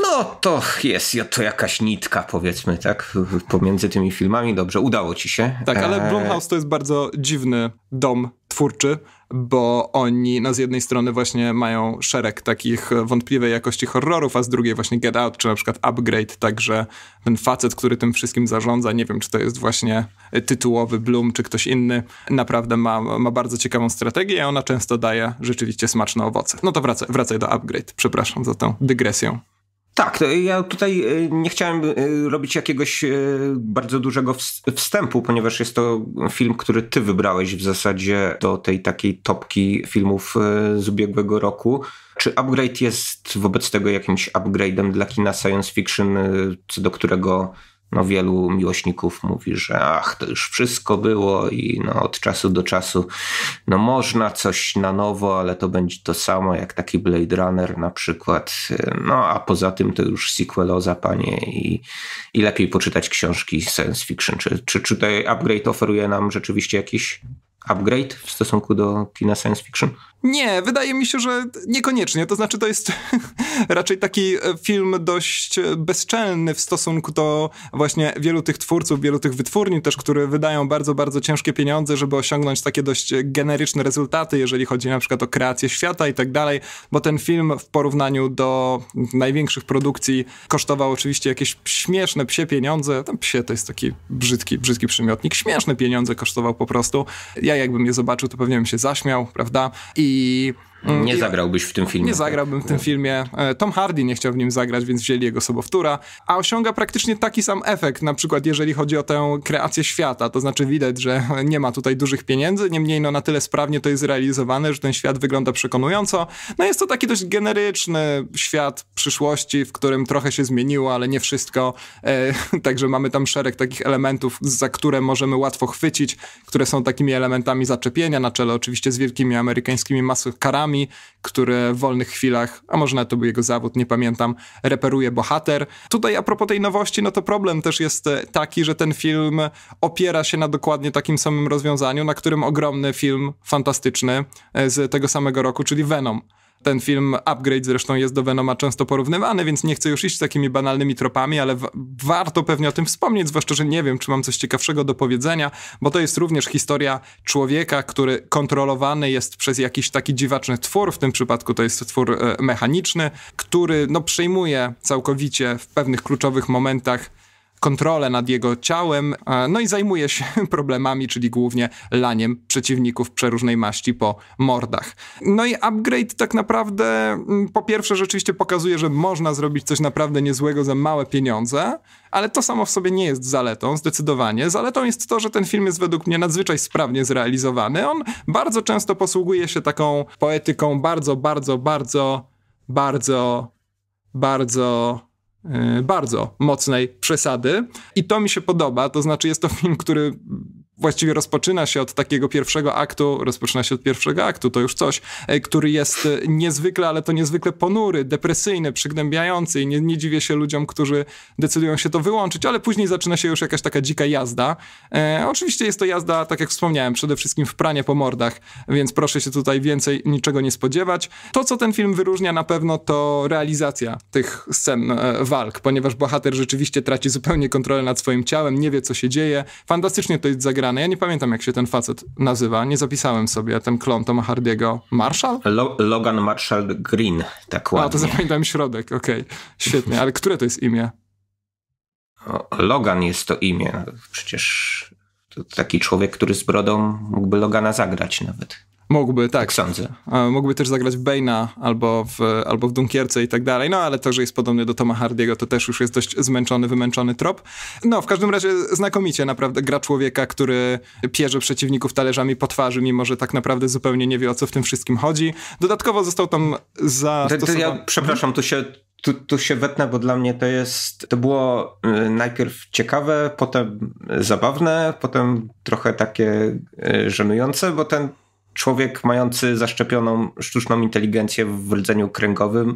No to jest to jakaś nitka, powiedzmy, tak? Pomiędzy tymi filmami. Dobrze, udało ci się. Tak, ale Blumhouse to jest bardzo dziwny dom twórczy, bo oni no z jednej strony właśnie mają szereg takich wątpliwej jakości horrorów, a z drugiej właśnie Get Out, czy na przykład Upgrade, także ten facet, który tym wszystkim zarządza, nie wiem, czy to jest właśnie tytułowy Blum, czy ktoś inny, naprawdę ma bardzo ciekawą strategię, a ona często daje rzeczywiście smaczne owoce. No to wracaj do Upgrade, przepraszam za tą dygresję. Tak, ja tutaj nie chciałem robić jakiegoś bardzo dużego wstępu, ponieważ jest to film, który ty wybrałeś w zasadzie do tej takiej topki filmów z ubiegłego roku. Czy Upgrade jest wobec tego jakimś upgrade'em dla kina science fiction, co do którego no, wielu miłośników mówi, że ach, to już wszystko było i no, od czasu do czasu no, można coś na nowo, ale to będzie to samo jak taki Blade Runner na przykład, no a poza tym to już sequeloza, panie, i lepiej poczytać książki science fiction. Czy tutaj Upgrade oferuje nam rzeczywiście jakiś upgrade w stosunku do kina science fiction? Nie, wydaje mi się, że niekoniecznie. To znaczy, to jest raczej taki film dość bezczelny w stosunku do właśnie wielu tych twórców, wielu tych wytwórni też, które wydają bardzo, bardzo ciężkie pieniądze, żeby osiągnąć takie dość generyczne rezultaty, jeżeli chodzi na przykład o kreację świata i tak dalej, bo ten film w porównaniu do największych produkcji kosztował oczywiście jakieś śmieszne psie pieniądze. Tam psie to jest taki brzydki przymiotnik. Śmieszne pieniądze kosztował po prostu. Ja jakbym je zobaczył, to pewnie bym się zaśmiał, prawda? Nie zagrałbyś w tym filmie. Nie zagrałbym w tym filmie. Tom Hardy nie chciał w nim zagrać, więc wzięli jego sobowtóra, a osiąga praktycznie taki sam efekt, na przykład jeżeli chodzi o tę kreację świata, to znaczy widać, że nie ma tutaj dużych pieniędzy, niemniej no na tyle sprawnie to jest zrealizowane, że ten świat wygląda przekonująco. No jest to taki dość generyczny świat przyszłości, w którym trochę się zmieniło, ale nie wszystko, także mamy tam szereg takich elementów, za które możemy łatwo chwycić, które są takimi elementami zaczepienia, na czele oczywiście z wielkimi amerykańskimi masakrami, które w wolnych chwilach, a może nawet to był jego zawód, nie pamiętam, reperuje bohater. Tutaj a propos tej nowości, no to problem też jest taki, że ten film opiera się na dokładnie takim samym rozwiązaniu, na którym ogromny film fantastyczny z tego samego roku, czyli Venom. Ten film Upgrade zresztą jest do Venoma często porównywany, więc nie chcę już iść takimi banalnymi tropami, ale warto pewnie o tym wspomnieć, zwłaszcza, że nie wiem, czy mam coś ciekawszego do powiedzenia, bo to jest również historia człowieka, który kontrolowany jest przez jakiś taki dziwaczny twór, w tym przypadku to jest twór mechaniczny, który no, przejmuje całkowicie w pewnych kluczowych momentach kontrolę nad jego ciałem, no i zajmuje się problemami, czyli głównie laniem przeciwników przeróżnej maści po mordach. No i Upgrade tak naprawdę po pierwsze rzeczywiście pokazuje, że można zrobić coś naprawdę niezłego za małe pieniądze, ale to samo w sobie nie jest zaletą, zdecydowanie. Zaletą jest to, że ten film jest według mnie nadzwyczaj sprawnie zrealizowany. On bardzo często posługuje się taką poetyką bardzo mocnej przesady i to mi się podoba, to znaczy jest to film, który właściwie rozpoczyna się od takiego pierwszego aktu, to już coś, który jest niezwykle, ale to niezwykle ponury, depresyjny, przygnębiający i nie dziwię się ludziom, którzy decydują się to wyłączyć, ale później zaczyna się już jakaś taka dzika jazda. Oczywiście jest to jazda, tak jak wspomniałem, przede wszystkim w pranie po mordach, więc proszę się tutaj więcej niczego nie spodziewać. To, co ten film wyróżnia na pewno, to realizacja tych scen walk, ponieważ bohater rzeczywiście traci zupełnie kontrolę nad swoim ciałem, nie wie, co się dzieje. Fantastycznie to jest zagrane. Ja nie pamiętam, jak się ten facet nazywa, nie zapisałem sobie, ten klon Toma Hardiego. Marshall? Logan Marshall Green, tak ładnie. A, to zapamiętałem środek, okej. Świetnie, ale które to jest imię? Logan jest to imię. Przecież to taki człowiek, który z brodą mógłby Logana zagrać nawet. Mógłby, tak. Tak sądzę. Mógłby też zagrać Bane'a albo w Dunkierce i tak dalej, no ale to, że jest podobny do Toma Hardiego, to też już jest dość zmęczony, wymęczony trop. No, w każdym razie znakomicie naprawdę gra człowieka, który pierze przeciwników talerzami po twarzy, mimo że tak naprawdę zupełnie nie wie, o co w tym wszystkim chodzi. Dodatkowo został tam zastosowany... Ja przepraszam, tu się wetnę, bo dla mnie to było najpierw ciekawe, potem zabawne, potem trochę takie żenujące, bo ten człowiek mający zaszczepioną sztuczną inteligencję w rdzeniu kręgowym,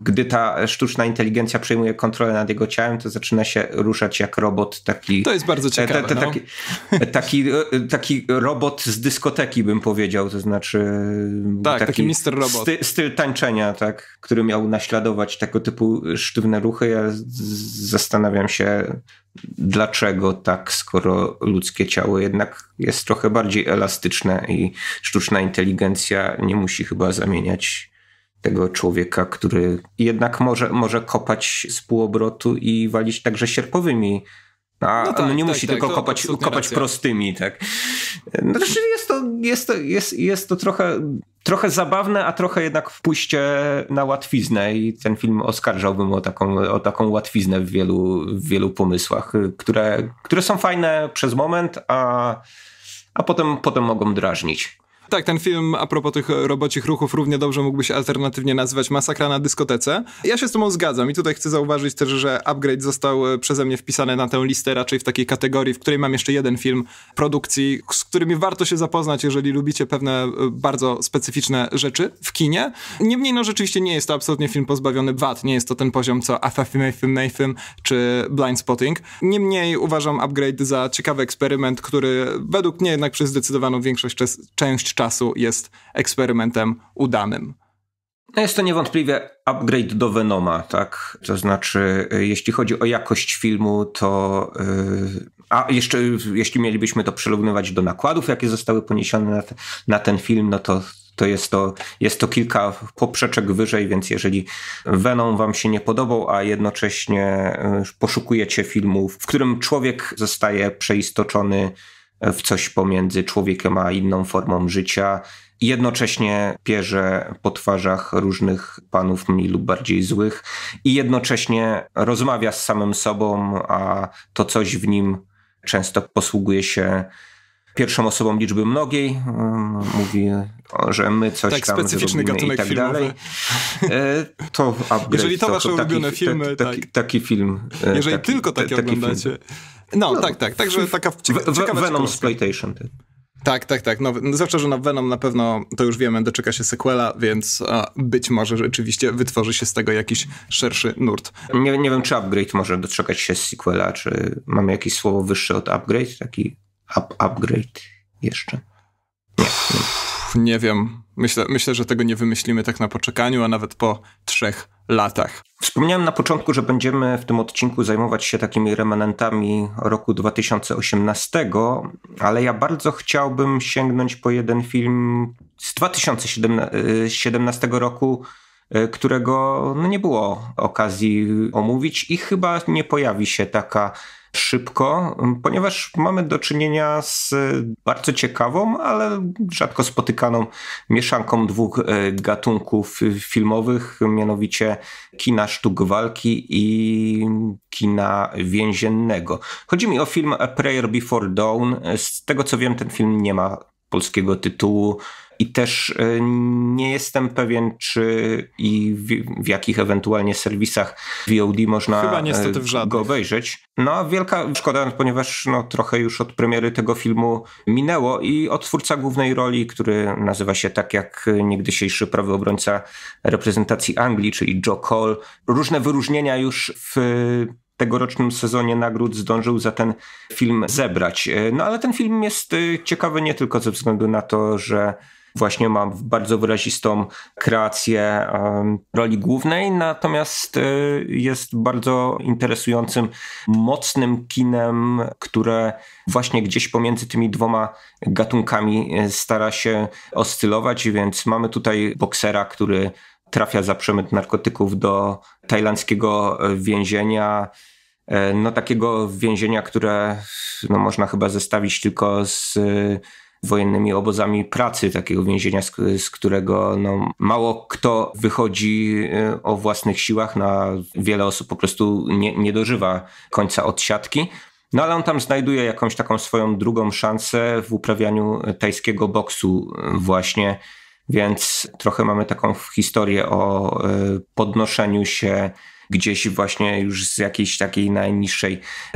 gdy ta sztuczna inteligencja przejmuje kontrolę nad jego ciałem, to zaczyna się ruszać jak robot taki... To jest bardzo ciekawe. Taki robot z dyskoteki, bym powiedział, to znaczy... Tak, taki Mister Robot. Styl tańczenia, tak, który miał naśladować tego typu sztywne ruchy. Ja zastanawiam się, dlaczego tak, skoro ludzkie ciało jednak jest trochę bardziej elastyczne i sztuczna inteligencja nie musi chyba zamieniać tego człowieka, który jednak może kopać z półobrotu i walić także sierpowymi. Musi tylko kopać prostymi, tak. No, znaczy jest to trochę zabawne, a trochę jednak pójście na łatwiznę i ten film oskarżałbym o taką łatwiznę w wielu pomysłach, które są fajne przez moment, a potem mogą drażnić. Tak, ten film, a propos tych robocich ruchów, równie dobrze mógłby się alternatywnie nazywać Masakra na dyskotece. Ja się z tobą zgadzam i tutaj chcę zauważyć też, że Upgrade został przeze mnie wpisany na tę listę raczej w takiej kategorii, w której mam jeszcze jeden film produkcji, z którymi warto się zapoznać, jeżeli lubicie pewne bardzo specyficzne rzeczy w kinie. Niemniej, no rzeczywiście nie jest to absolutnie film pozbawiony wad, nie jest to ten poziom co Assassination Nation czy Blindspotting. Niemniej uważam Upgrade za ciekawy eksperyment, który według mnie jednak przez zdecydowaną większość część czasu jest eksperymentem udanym. Jest to niewątpliwie upgrade do Venoma, tak? To znaczy, jeśli chodzi o jakość filmu, to... A jeszcze, jeśli mielibyśmy to przyrównywać do nakładów, jakie zostały poniesione na ten film, no to jest to kilka poprzeczek wyżej, więc jeżeli Venom wam się nie podobał, a jednocześnie poszukujecie filmu, w którym człowiek zostaje przeistoczony w coś pomiędzy człowiekiem a inną formą życia. Jednocześnie pierze po twarzach różnych panów mniej lub bardziej złych i jednocześnie rozmawia z samym sobą, a to coś w nim często posługuje się pierwszą osobą liczby mnogiej. Mówi, że my coś tak, tam specyficzny gatunek i tak filmowy. Dalej. To upgrade. Jeżeli to wasze ulubione filmy, taki film. Jeżeli taki, tylko takie oglądacie. Film. No, tak. Także taka ciekawa Venomsploitation. Tak. No, zwłaszcza, że na Venom na pewno, to już wiemy, doczeka się sequela, więc być może rzeczywiście wytworzy się z tego jakiś szerszy nurt. Nie wiem, czy upgrade może doczekać się z sequela, czy mamy jakieś słowo wyższe od upgrade? Taki upgrade jeszcze? Nie. Nie wiem. Myślę, że tego nie wymyślimy tak na poczekaniu, a nawet po 3 latach. Wspomniałem na początku, że będziemy w tym odcinku zajmować się takimi remanentami roku 2018, ale ja bardzo chciałbym sięgnąć po jeden film z 2017 roku, którego nie było okazji omówić i chyba nie pojawi się taka szybko, ponieważ mamy do czynienia z bardzo ciekawą, ale rzadko spotykaną mieszanką dwóch gatunków filmowych, mianowicie kina sztuk walki i kina więziennego. Chodzi mi o film A Prayer Before Dawn. Z tego co wiem, ten film nie ma polskiego tytułu i też nie jestem pewien, czy i w jakich ewentualnie serwisach VOD można go obejrzeć. No, wielka szkoda, ponieważ no, trochę już od premiery tego filmu minęło i od twórca głównej roli, który nazywa się tak jak niegdysiejszy prawy obrońca reprezentacji Anglii, czyli Joe Cole, różne wyróżnienia już w tegorocznym sezonie nagród zdążył za ten film zebrać. No ale ten film jest ciekawy nie tylko ze względu na to, że właśnie ma bardzo wyrazistą kreację roli głównej, natomiast jest bardzo interesującym, mocnym kinem, które właśnie gdzieś pomiędzy tymi dwoma gatunkami stara się oscylować, więc mamy tutaj boksera, który trafia za przemyt narkotyków do tajlandzkiego więzienia. No takiego więzienia, które no, można chyba zestawić tylko z wojennymi obozami pracy, takiego więzienia, z którego no, mało kto wychodzi o własnych siłach, no, wiele osób po prostu nie dożywa końca odsiadki. No ale on tam znajduje jakąś taką swoją drugą szansę w uprawianiu tajskiego boksu właśnie. Więc trochę mamy taką historię o podnoszeniu się gdzieś właśnie już z jakiejś takiej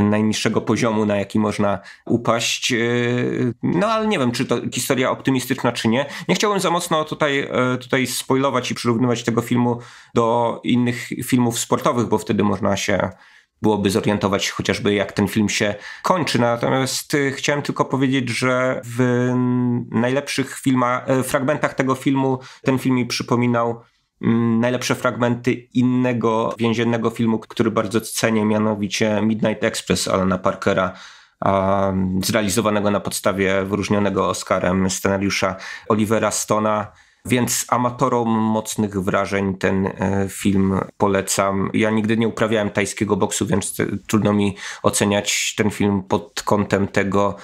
najniższego poziomu, na jaki można upaść. No ale nie wiem, czy to historia optymistyczna, czy nie. Nie chciałbym za mocno tutaj spoilować i przyrównywać tego filmu do innych filmów sportowych, bo wtedy można się byłoby zorientować chociażby jak ten film się kończy. Natomiast chciałem tylko powiedzieć, że w najlepszych fragmentach tego filmu ten film mi przypominał najlepsze fragmenty innego więziennego filmu, który bardzo cenię, mianowicie Midnight Express Alana Parkera, zrealizowanego na podstawie wyróżnionego Oscarem scenariusza Olivera Stona. Więc amatorom mocnych wrażeń ten film polecam. Ja nigdy nie uprawiałem tajskiego boksu, więc trudno mi oceniać ten film pod kątem tego,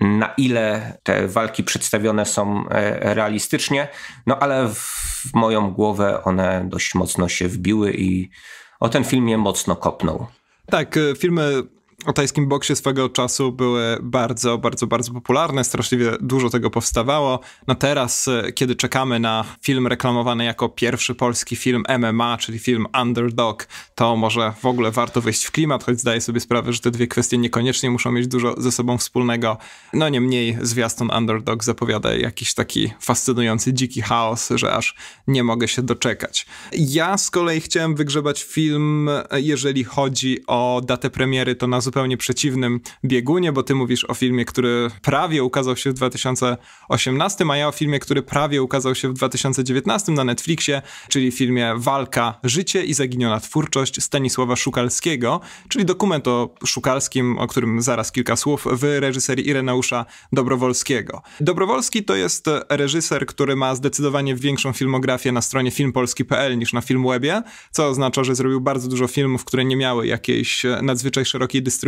na ile te walki przedstawione są realistycznie. No ale w moją głowę one dość mocno się wbiły i o ten film mnie mocno kopnął. Tak, filmy o tajskim boksie swego czasu były bardzo, bardzo, bardzo popularne. Straszliwie dużo tego powstawało. No teraz, kiedy czekamy na film reklamowany jako pierwszy polski film MMA, czyli film Underdog, to może w ogóle warto wejść w klimat, choć zdaję sobie sprawę, że te dwie kwestie niekoniecznie muszą mieć dużo ze sobą wspólnego. No niemniej zwiastun Underdog zapowiada jakiś taki fascynujący, dziki chaos, że aż nie mogę się doczekać. Ja z kolei chciałem wygrzebać film, jeżeli chodzi o datę premiery, to na zupełnie przeciwnym biegunie, bo ty mówisz o filmie, który prawie ukazał się w 2018, a ja o filmie, który prawie ukazał się w 2019 na Netflixie, czyli filmie Walka, życie i zaginiona twórczość Stanisława Szukalskiego, czyli dokument o Szukalskim, o którym zaraz kilka słów, w reżyserii Ireneusza Dobrowolskiego. Dobrowolski to jest reżyser, który ma zdecydowanie większą filmografię na stronie filmpolski.pl niż na Filmwebie, co oznacza, że zrobił bardzo dużo filmów, które nie miały jakiejś nadzwyczaj szerokiej dystrybucji.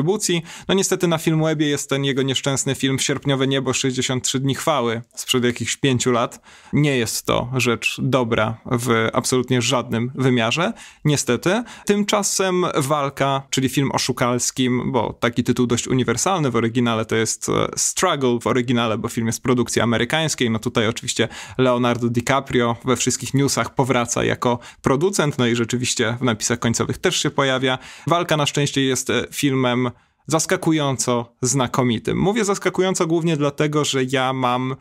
No niestety na Filmwebie jest ten jego nieszczęsny film Sierpniowe niebo 63 dni chwały sprzed jakichś 5 lat. Nie jest to rzecz dobra w absolutnie żadnym wymiarze, niestety. Tymczasem Walka, czyli film o Szukalskim, bo taki tytuł dość uniwersalny w oryginale to jest Struggle w oryginale, bo film jest produkcji amerykańskiej. No tutaj oczywiście Leonardo DiCaprio we wszystkich newsach powraca jako producent, no i rzeczywiście w napisach końcowych też się pojawia. Walka na szczęście jest filmem zaskakująco znakomitym. Mówię zaskakująco głównie dlatego, że ja mam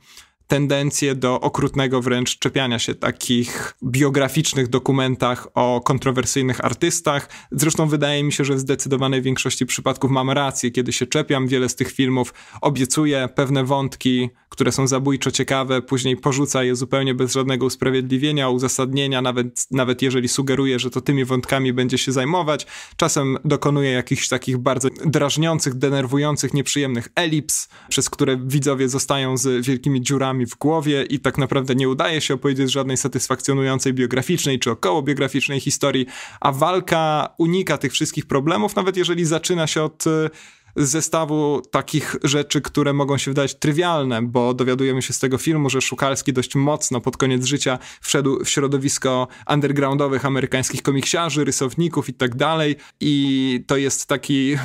tendencję do okrutnego wręcz czepiania się takich biograficznych dokumentach o kontrowersyjnych artystach. Zresztą wydaje mi się, że w zdecydowanej większości przypadków mam rację, kiedy się czepiam. Wiele z tych filmów obiecuje pewne wątki, które są zabójczo ciekawe, później porzuca je zupełnie bez żadnego usprawiedliwienia, uzasadnienia, nawet jeżeli sugeruje, że to tymi wątkami będzie się zajmować. Czasem dokonuje jakichś takich bardzo drażniących, denerwujących, nieprzyjemnych elips, przez które widzowie zostają z wielkimi dziurami w głowie i tak naprawdę nie udaje się opowiedzieć żadnej satysfakcjonującej biograficznej czy okołobiograficznej historii, a Walka unika tych wszystkich problemów, nawet jeżeli zaczyna się od zestawu takich rzeczy, które mogą się wydawać trywialne, bo dowiadujemy się z tego filmu, że Szukalski dość mocno pod koniec życia wszedł w środowisko undergroundowych amerykańskich komiksiarzy, rysowników i tak dalej i to jest taki...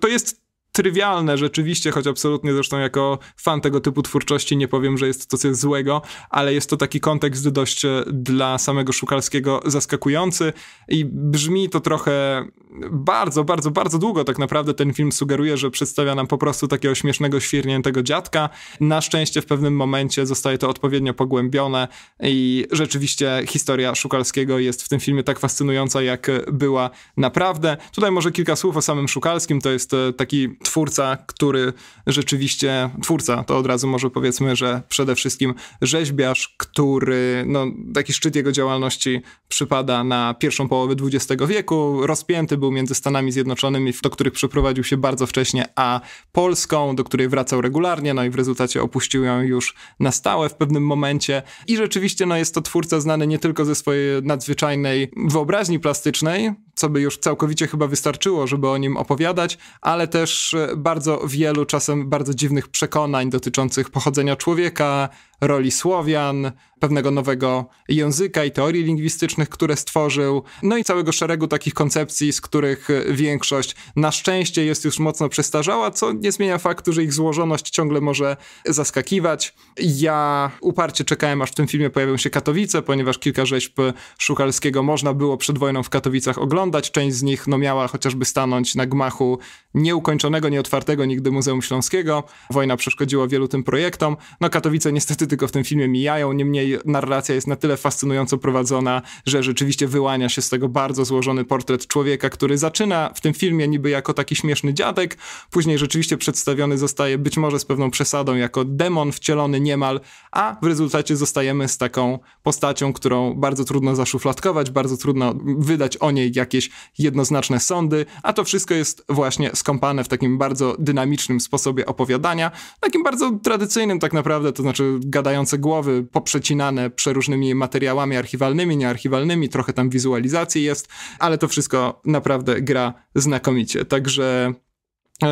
To jest trywialne rzeczywiście, choć absolutnie zresztą jako fan tego typu twórczości nie powiem, że jest to coś złego, ale jest to taki kontekst dość dla samego Szukalskiego zaskakujący i brzmi to trochę bardzo, bardzo, bardzo długo tak naprawdę. Ten film sugeruje, że przedstawia nam po prostu takiego śmiesznego, świrniętego dziadka. Na szczęście w pewnym momencie zostaje to odpowiednio pogłębione i rzeczywiście historia Szukalskiego jest w tym filmie tak fascynująca, jak była naprawdę. Tutaj może kilka słów o samym Szukalskim. To jest taki twórca, który rzeczywiście... Twórca, to od razu może powiedzmy, że przede wszystkim rzeźbiarz, który... No, taki szczyt jego działalności przypada na pierwszą połowę XX wieku. Rozpięty był między Stanami Zjednoczonymi, do których przeprowadził się bardzo wcześnie, a Polską, do której wracał regularnie, no i w rezultacie opuścił ją już na stałe w pewnym momencie. I rzeczywiście no, jest to twórca znany nie tylko ze swojej nadzwyczajnej wyobraźni plastycznej, co by już całkowicie chyba wystarczyło, żeby o nim opowiadać, ale też bardzo wielu, czasem bardzo dziwnych przekonań dotyczących pochodzenia człowieka, roli Słowian, pewnego nowego języka i teorii lingwistycznych, które stworzył, no i całego szeregu takich koncepcji, z których większość na szczęście jest już mocno przestarzała, co nie zmienia faktu, że ich złożoność ciągle może zaskakiwać. Ja uparcie czekałem, aż w tym filmie pojawią się Katowice, ponieważ kilka rzeźb Szukalskiego można było przed wojną w Katowicach oglądać. Część z nich no, miała chociażby stanąć na gmachu nieukończonego, nieotwartego nigdy Muzeum Śląskiego. Wojna przeszkodziła wielu tym projektom. No Katowice niestety tylko w tym filmie mijają, niemniej narracja jest na tyle fascynująco prowadzona, że rzeczywiście wyłania się z tego bardzo złożony portret człowieka, który zaczyna w tym filmie niby jako taki śmieszny dziadek, później rzeczywiście przedstawiony zostaje być może z pewną przesadą jako demon wcielony niemal, a w rezultacie zostajemy z taką postacią, którą bardzo trudno zaszufladkować, bardzo trudno wydać o niej jakieś jednoznaczne sądy, a to wszystko jest właśnie skąpane w takim bardzo dynamicznym sposobie opowiadania, takim bardzo tradycyjnym tak naprawdę, to znaczy gadające głowy, poprzecinane przeróżnymi materiałami archiwalnymi, niearchiwalnymi, trochę tam wizualizacji jest, ale to wszystko naprawdę gra znakomicie. Także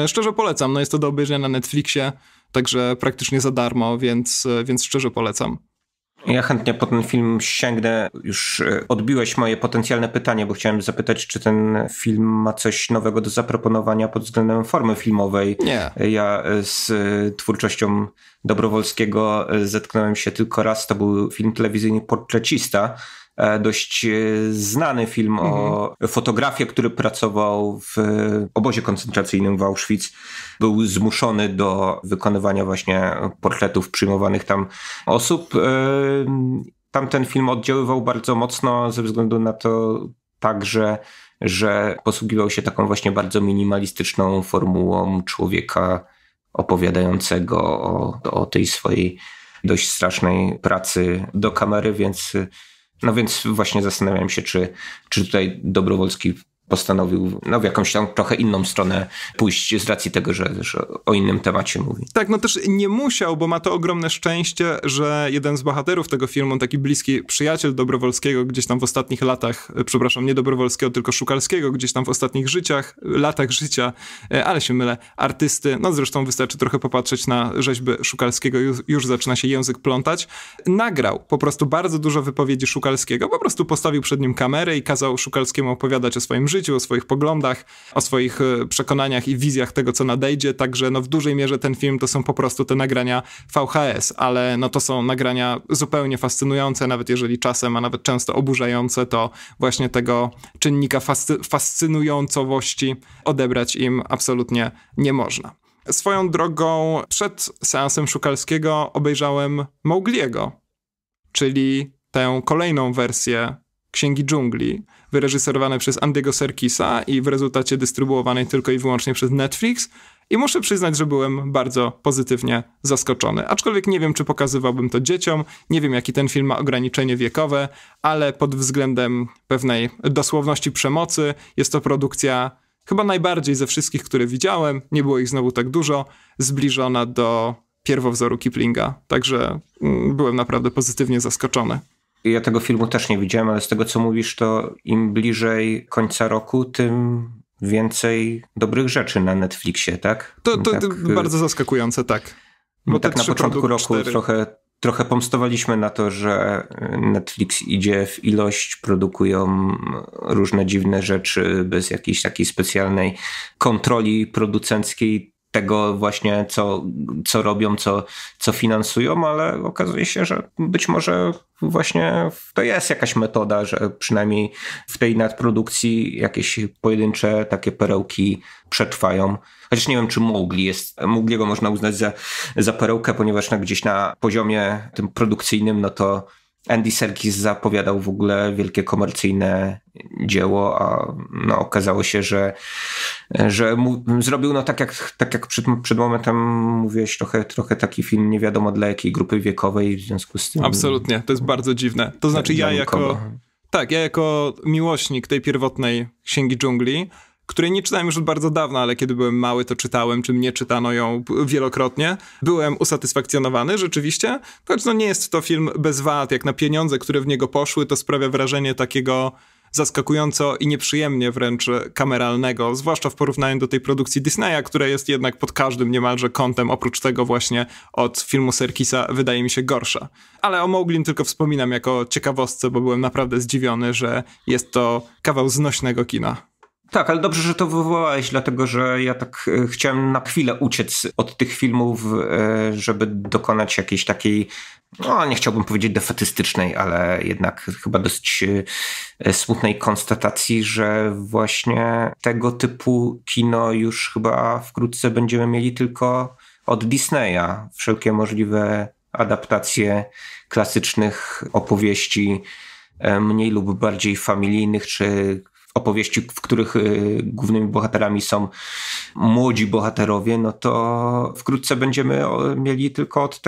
szczerze polecam, no jest to do obejrzenia na Netflixie, także praktycznie za darmo, więc szczerze polecam. Ja chętnie po ten film sięgnę. Już odbiłeś moje potencjalne pytanie, bo chciałem zapytać, czy ten film ma coś nowego do zaproponowania pod względem formy filmowej. Nie. Ja z twórczością Dobrowolskiego zetknąłem się tylko raz. To był film telewizyjny Portrecista. Dość znany film o fotografie, który pracował w obozie koncentracyjnym w Auschwitz. Był zmuszony do wykonywania właśnie portretów przyjmowanych tam osób. Tamten film oddziaływał bardzo mocno ze względu na to także, że posługiwał się taką właśnie bardzo minimalistyczną formułą człowieka opowiadającego o tej swojej dość strasznej pracy do kamery, więc właśnie zastanawiałem się, czy tutaj Dobrowolski postanowił w jakąś tam trochę inną stronę pójść z racji tego, że też o innym temacie mówi. Tak, no też nie musiał, bo ma to ogromne szczęście, że jeden z bohaterów tego filmu, taki bliski przyjaciel Dobrowolskiego gdzieś tam w ostatnich latach, przepraszam, nie Dobrowolskiego, tylko Szukalskiego, gdzieś tam w ostatnich latach życia, ale się mylę, artysty, no zresztą wystarczy trochę popatrzeć na rzeźby Szukalskiego, już zaczyna się język plątać, nagrał po prostu bardzo dużo wypowiedzi Szukalskiego, po prostu postawił przed nim kamerę i kazał Szukalskiemu opowiadać o swoim życiu, o swoich poglądach, o swoich przekonaniach i wizjach tego, co nadejdzie. Także no, w dużej mierze ten film to są po prostu te nagrania VHS, ale no, to są nagrania zupełnie fascynujące, nawet jeżeli czasem, a nawet często oburzające, to właśnie tego czynnika fascynującowości odebrać im absolutnie nie można. Swoją drogą przed seansem Szukalskiego obejrzałem Mowgliego, czyli tę kolejną wersję Księgi Dżungli, wyreżyserowane przez Andy'ego Serkisa i w rezultacie dystrybuowanej tylko i wyłącznie przez Netflix. I muszę przyznać, że byłem bardzo pozytywnie zaskoczony. Aczkolwiek nie wiem, czy pokazywałbym to dzieciom, nie wiem, jaki ten film ma ograniczenie wiekowe, ale pod względem pewnej dosłowności przemocy jest to produkcja chyba najbardziej ze wszystkich, które widziałem, nie było ich znowu tak dużo, zbliżona do pierwowzoru Kiplinga. Także byłem naprawdę pozytywnie zaskoczony. Ja tego filmu też nie widziałem, ale z tego, co mówisz, to im bliżej końca roku, tym więcej dobrych rzeczy na Netflixie, tak? To tak, bardzo zaskakujące, tak. Bo tak na początku roku trochę trochę pomstowaliśmy na to, że Netflix idzie w ilość, produkują różne dziwne rzeczy bez jakiejś takiej specjalnej kontroli producenckiej tego właśnie, co robią, co finansują, ale okazuje się, że być może właśnie to jest jakaś metoda, że przynajmniej w tej nadprodukcji jakieś pojedyncze takie perełki przetrwają. Chociaż nie wiem, czy Mowgliego można uznać za perełkę, ponieważ gdzieś na poziomie tym produkcyjnym, no to Andy Serkis zapowiadał w ogóle wielkie komercyjne dzieło, a no okazało się, że zrobił tak jak przed momentem mówiłeś, trochę taki film nie wiadomo dla jakiej grupy wiekowej, w związku z tym... Absolutnie, to jest bardzo dziwne. To znaczy ja jako miłośnik tej pierwotnej Księgi Dżungli, której nie czytałem już od bardzo dawna, ale kiedy byłem mały, to czytałem, czy mnie czytano ją wielokrotnie. Byłem usatysfakcjonowany rzeczywiście, choć nie jest to film bez wad, jak na pieniądze, które w niego poszły, to sprawia wrażenie takiego zaskakująco i nieprzyjemnie wręcz kameralnego, zwłaszcza w porównaniu do tej produkcji Disneya, która jest jednak pod każdym niemalże kątem, oprócz tego właśnie od filmu Serkisa, wydaje mi się gorsza. Ale o Mowglim tylko wspominam jako ciekawostce, bo byłem naprawdę zdziwiony, że jest to kawał znośnego kina. Tak, ale dobrze, że to wywołałeś, dlatego że ja tak chciałem na chwilę uciec od tych filmów, żeby dokonać jakiejś takiej, no nie chciałbym powiedzieć defetystycznej, ale jednak chyba dosyć smutnej konstatacji, że właśnie tego typu kino już chyba wkrótce będziemy mieli tylko od Disneya. Wszelkie możliwe adaptacje klasycznych opowieści, mniej lub bardziej familijnych, czy opowieści, w których głównymi bohaterami są młodzi bohaterowie, no to wkrótce będziemy mieli tylko od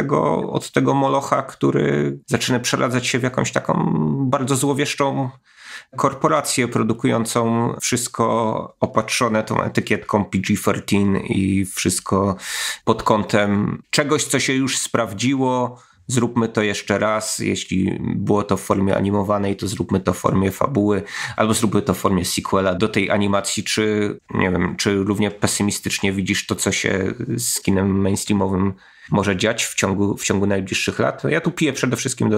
tego molocha, który zaczyna przeradzać się w jakąś taką bardzo złowieszczą korporację produkującą wszystko opatrzone tą etykietką PG-13 i wszystko pod kątem czegoś, co się już sprawdziło. Zróbmy to jeszcze raz, jeśli było to w formie animowanej, to zróbmy to w formie fabuły, albo zróbmy to w formie sequela do tej animacji. Czy, nie wiem, czy równie pesymistycznie widzisz to, co się z kinem mainstreamowym może dziać w ciągu najbliższych lat? Ja tu piję przede wszystkim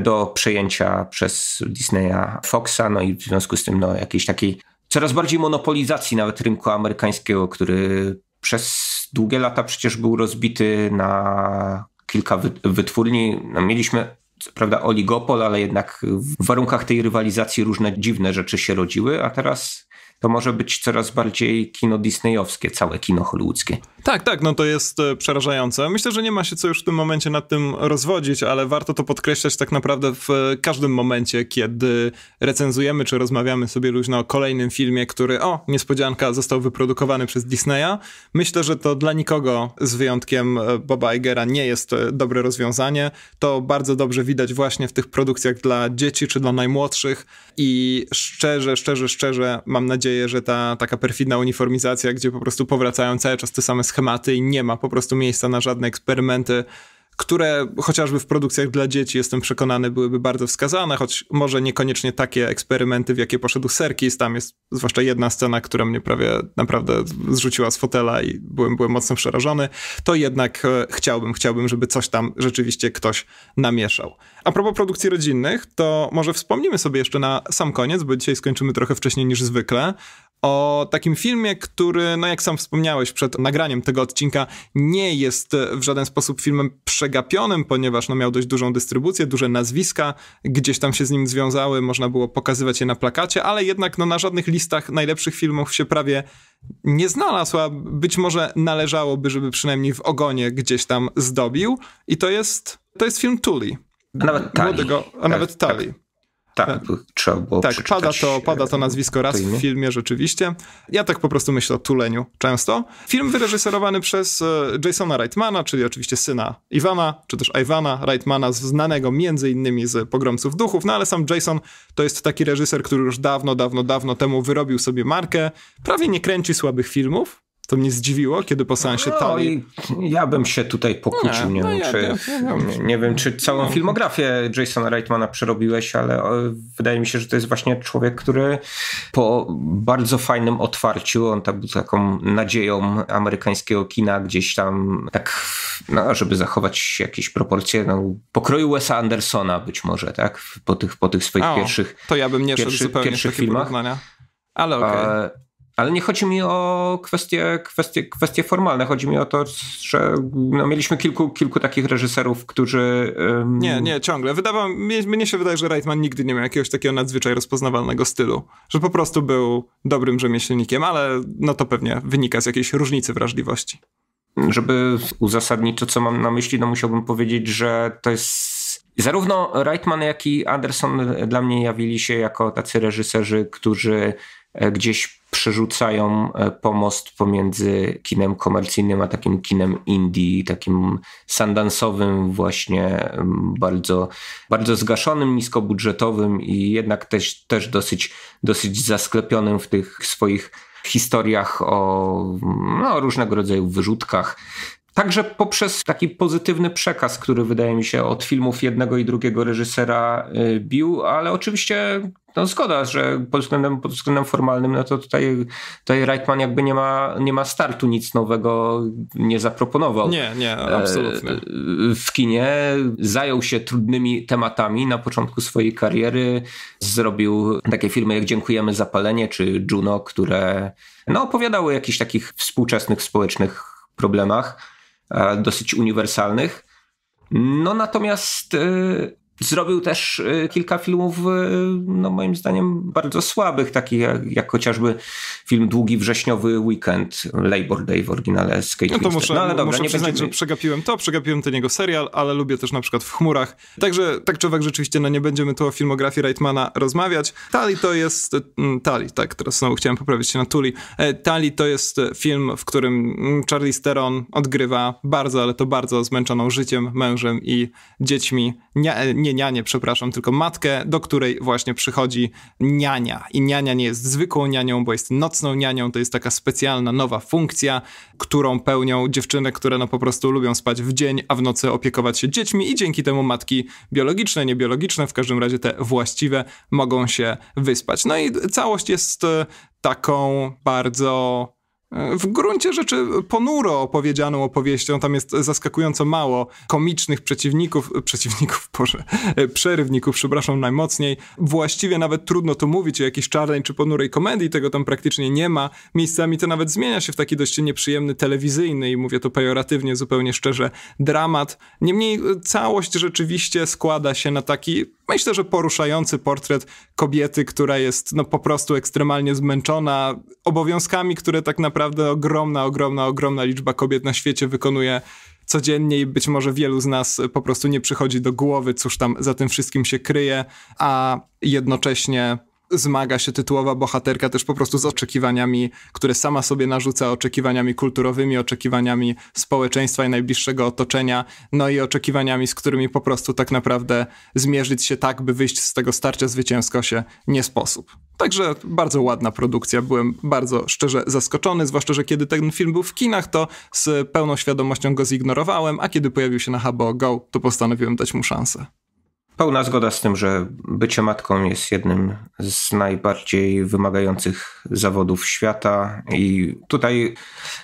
do przejęcia przez Disneya Foxa, no i w związku z tym jakiejś takiej coraz bardziej monopolizacji nawet rynku amerykańskiego, który przez długie lata przecież był rozbity na kilka wytwórni. Mieliśmy, co prawda, oligopol, ale jednak w warunkach tej rywalizacji różne dziwne rzeczy się rodziły, a teraz to może być coraz bardziej kino disneyowskie, całe kino hollywoodzkie. Tak, no to jest przerażające. Myślę, że nie ma się co już w tym momencie nad tym rozwodzić, ale warto to podkreślać tak naprawdę w każdym momencie, kiedy recenzujemy czy rozmawiamy sobie luźno o kolejnym filmie, który, o, niespodzianka, został wyprodukowany przez Disneya. Myślę, że to dla nikogo, z wyjątkiem Boba Igera, nie jest dobre rozwiązanie. To bardzo dobrze widać właśnie w tych produkcjach dla dzieci czy dla najmłodszych i szczerze mam nadzieję, że ta taka perfidna uniformizacja, gdzie po prostu powracają cały czas te same schematy i nie ma po prostu miejsca na żadne eksperymenty, które chociażby w produkcjach dla dzieci, jestem przekonany, byłyby bardzo wskazane, choć może niekoniecznie takie eksperymenty, w jakie poszedł Serkis. Tam jest zwłaszcza jedna scena, która mnie prawie naprawdę zrzuciła z fotela i byłem mocno przerażony. To jednak chciałbym, żeby coś tam rzeczywiście ktoś namieszał. A propos produkcji rodzinnych, to może wspomnimy sobie jeszcze na sam koniec, bo dzisiaj skończymy trochę wcześniej niż zwykle, o takim filmie, który, jak sam wspomniałeś przed nagraniem tego odcinka, nie jest w żaden sposób filmem przegapionym, ponieważ miał dość dużą dystrybucję, duże nazwiska, gdzieś tam się z nim związały, można było pokazywać je na plakacie, ale jednak na żadnych listach najlepszych filmów się prawie nie znalazł, a być może należałoby, żeby przynajmniej w ogonie gdzieś tam zdobił. I to jest film Tully. A nawet Tully. Tak, trzeba było przeczytać. Pada to nazwisko raz w filmie, rzeczywiście. Ja tak po prostu myślę o tuleniu często. Film wyreżyserowany przez Jasona Reitmana, czyli oczywiście syna Ivana, czy też Ivana Reitmana, znanego między innymi z Pogromców Duchów, ale sam Jason to jest taki reżyser, który już dawno temu wyrobił sobie markę. Prawie nie kręci słabych filmów. To mnie zdziwiło, kiedy po seansie Tully... Ja bym się tutaj pokłócił. Nie wiem, czy całą filmografię Jasona Reitmana przerobiłeś, ale wydaje mi się, że to jest właśnie człowiek, który po bardzo fajnym otwarciu, on był taką nadzieją amerykańskiego kina, gdzieś tam tak no, żeby zachować jakieś proporcje no, pokroju Wes'a Andersona być może, tak? Po tych swoich pierwszych filmach. To ja bym nie szedł zupełnie w takie porównania. Ale okej. Ale nie chodzi mi o kwestie formalne. Chodzi mi o to, że no, mieliśmy kilku takich reżyserów, którzy... Nie, ciągle. Mnie się wydaje, że Reitman nigdy nie miał jakiegoś takiego nadzwyczaj rozpoznawalnego stylu. Że po prostu był dobrym rzemieślnikiem, ale no to pewnie wynika z jakiejś różnicy wrażliwości. Żeby uzasadnić to, co mam na myśli, no musiałbym powiedzieć, że to jest... Zarówno Reitman, jak i Anderson dla mnie jawili się jako tacy reżyserzy, którzy gdzieś przerzucają pomost pomiędzy kinem komercyjnym a takim kinem indie, takim sundance'owym właśnie, bardzo, bardzo zgaszonym, niskobudżetowym i jednak też dosyć zasklepionym w tych swoich historiach o no, różnego rodzaju wyrzutkach. Także poprzez taki pozytywny przekaz, który wydaje mi się od filmów jednego i drugiego reżysera bił, ale oczywiście no, zgoda, że pod względem formalnym no to tutaj Reitman jakby nie ma startu, nic nowego nie zaproponował. Nie, absolutnie. W kinie zajął się trudnymi tematami na początku swojej kariery. Zrobił takie filmy jak Dziękujemy za palenie czy Juno, które no, opowiadały o jakichś takich współczesnych społecznych problemach, dosyć uniwersalnych. No natomiast zrobił też kilka filmów, no moim zdaniem bardzo słabych, takich jak chociażby film Długi wrześniowy weekend, Labor Day w oryginale z Kate Winslet. Muszę przyznać, że przegapiłem ten jego serial, ale lubię też na przykład W chmurach. Także tak czy owak rzeczywiście, no nie będziemy tu o filmografii Reitmana rozmawiać. Tully to jest film, w którym Charlize Theron odgrywa bardzo, ale to bardzo zmęczoną życiem, mężem i dziećmi tylko matkę, do której właśnie przychodzi niania. I niania nie jest zwykłą nianią, bo jest nocną nianią. To jest taka specjalna, nowa funkcja, którą pełnią dziewczyny, które no po prostu lubią spać w dzień, a w nocy opiekować się dziećmi i dzięki temu matki biologiczne, niebiologiczne, w każdym razie te właściwe, mogą się wyspać. No i całość jest taką bardzo... w gruncie rzeczy ponuro opowiedzianą opowieścią. Tam jest zaskakująco mało komicznych przerywników, przepraszam najmocniej. Właściwie nawet trudno tu mówić o jakiejś czarnej czy ponurej komedii, tego tam praktycznie nie ma. Miejscami to nawet zmienia się w taki dość nieprzyjemny, telewizyjny i mówię to pejoratywnie, zupełnie szczerze, dramat. Niemniej całość rzeczywiście składa się na taki, myślę, że poruszający portret kobiety, która jest no po prostu ekstremalnie zmęczona obowiązkami, które tak naprawdę ogromna liczba kobiet na świecie wykonuje codziennie i być może wielu z nas po prostu nie przychodzi do głowy, cóż tam za tym wszystkim się kryje, a jednocześnie zmaga się tytułowa bohaterka też po prostu z oczekiwaniami, które sama sobie narzuca, oczekiwaniami kulturowymi, oczekiwaniami społeczeństwa i najbliższego otoczenia, no i oczekiwaniami, z którymi po prostu tak naprawdę zmierzyć się tak, by wyjść z tego starcia zwycięsko się nie sposób. Także bardzo ładna produkcja, byłem bardzo szczerze zaskoczony, zwłaszcza, że kiedy ten film był w kinach, to z pełną świadomością go zignorowałem, a kiedy pojawił się na HBO Go, to postanowiłem dać mu szansę. Pełna zgoda z tym, że bycie matką jest jednym z najbardziej wymagających zawodów świata i tutaj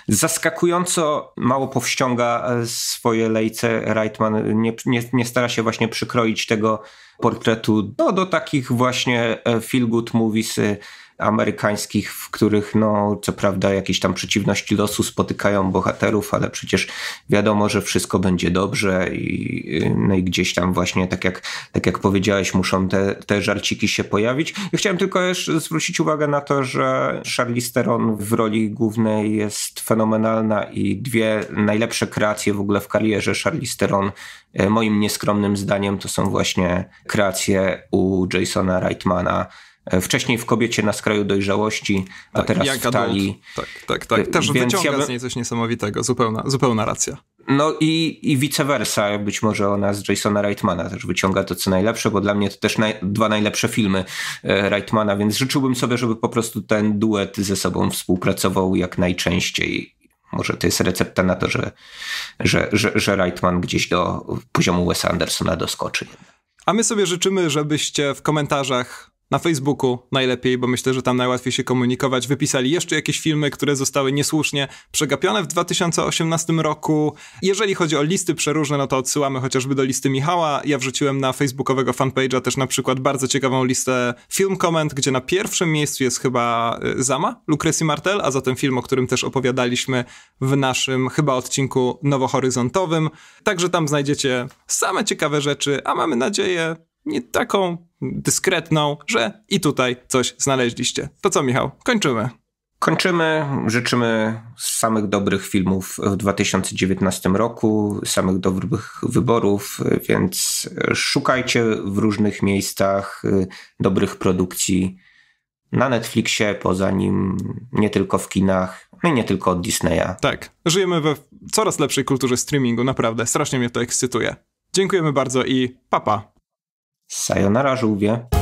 zaskakująco mało powściąga swoje lejce Reitman, nie stara się właśnie przykroić tego portretu do takich właśnie feel good movies amerykańskich, w których no co prawda jakieś tam przeciwności losu spotykają bohaterów, ale przecież wiadomo, że wszystko będzie dobrze i, no i gdzieś tam właśnie tak jak powiedziałeś, muszą te żarciki się pojawić. Ja chciałem tylko jeszcze zwrócić uwagę na to, że Charlize Theron w roli głównej jest fenomenalna i dwie najlepsze kreacje w ogóle w karierze Charlize Theron, moim nieskromnym zdaniem, to są właśnie kreacje u Jasona Reitmana. Wcześniej w Kobiecie na skraju dojrzałości, a teraz w Tully. Tak. Też wyciąga z niej coś niesamowitego. Zupełna racja. No i vice versa. Być może ona z Jasona Reitmana też wyciąga to, co najlepsze, bo dla mnie to też dwa najlepsze filmy Reitmana, więc życzyłbym sobie, żeby po prostu ten duet ze sobą współpracował jak najczęściej. Może to jest recepta na to, że Reitman gdzieś do poziomu Wes'a Andersona doskoczy. A my sobie życzymy, żebyście w komentarzach Na Facebooku najlepiej, bo myślę, że tam najłatwiej się komunikować. Wypisali jeszcze jakieś filmy, które zostały niesłusznie przegapione w 2018 roku. Jeżeli chodzi o listy przeróżne, no to odsyłamy chociażby do listy Michała. Ja wrzuciłem na facebookowego fanpage'a też na przykład bardzo ciekawą listę Film Comment, gdzie na pierwszym miejscu jest chyba Zama Lucrecji Martel, a zatem film, o którym też opowiadaliśmy w naszym chyba odcinku nowohoryzontowym. Także tam znajdziecie same ciekawe rzeczy, a mamy nadzieję nie taką dyskretną, że i tutaj coś znaleźliście. To co, Michał? Kończymy. Kończymy. Życzymy samych dobrych filmów w 2019 roku, samych dobrych wyborów, więc szukajcie w różnych miejscach dobrych produkcji na Netflixie, poza nim, nie tylko w kinach, no i nie tylko od Disneya. Tak. Żyjemy we coraz lepszej kulturze streamingu, naprawdę. Strasznie mnie to ekscytuje. Dziękujemy bardzo i pa pa. Sayonara, żółwie.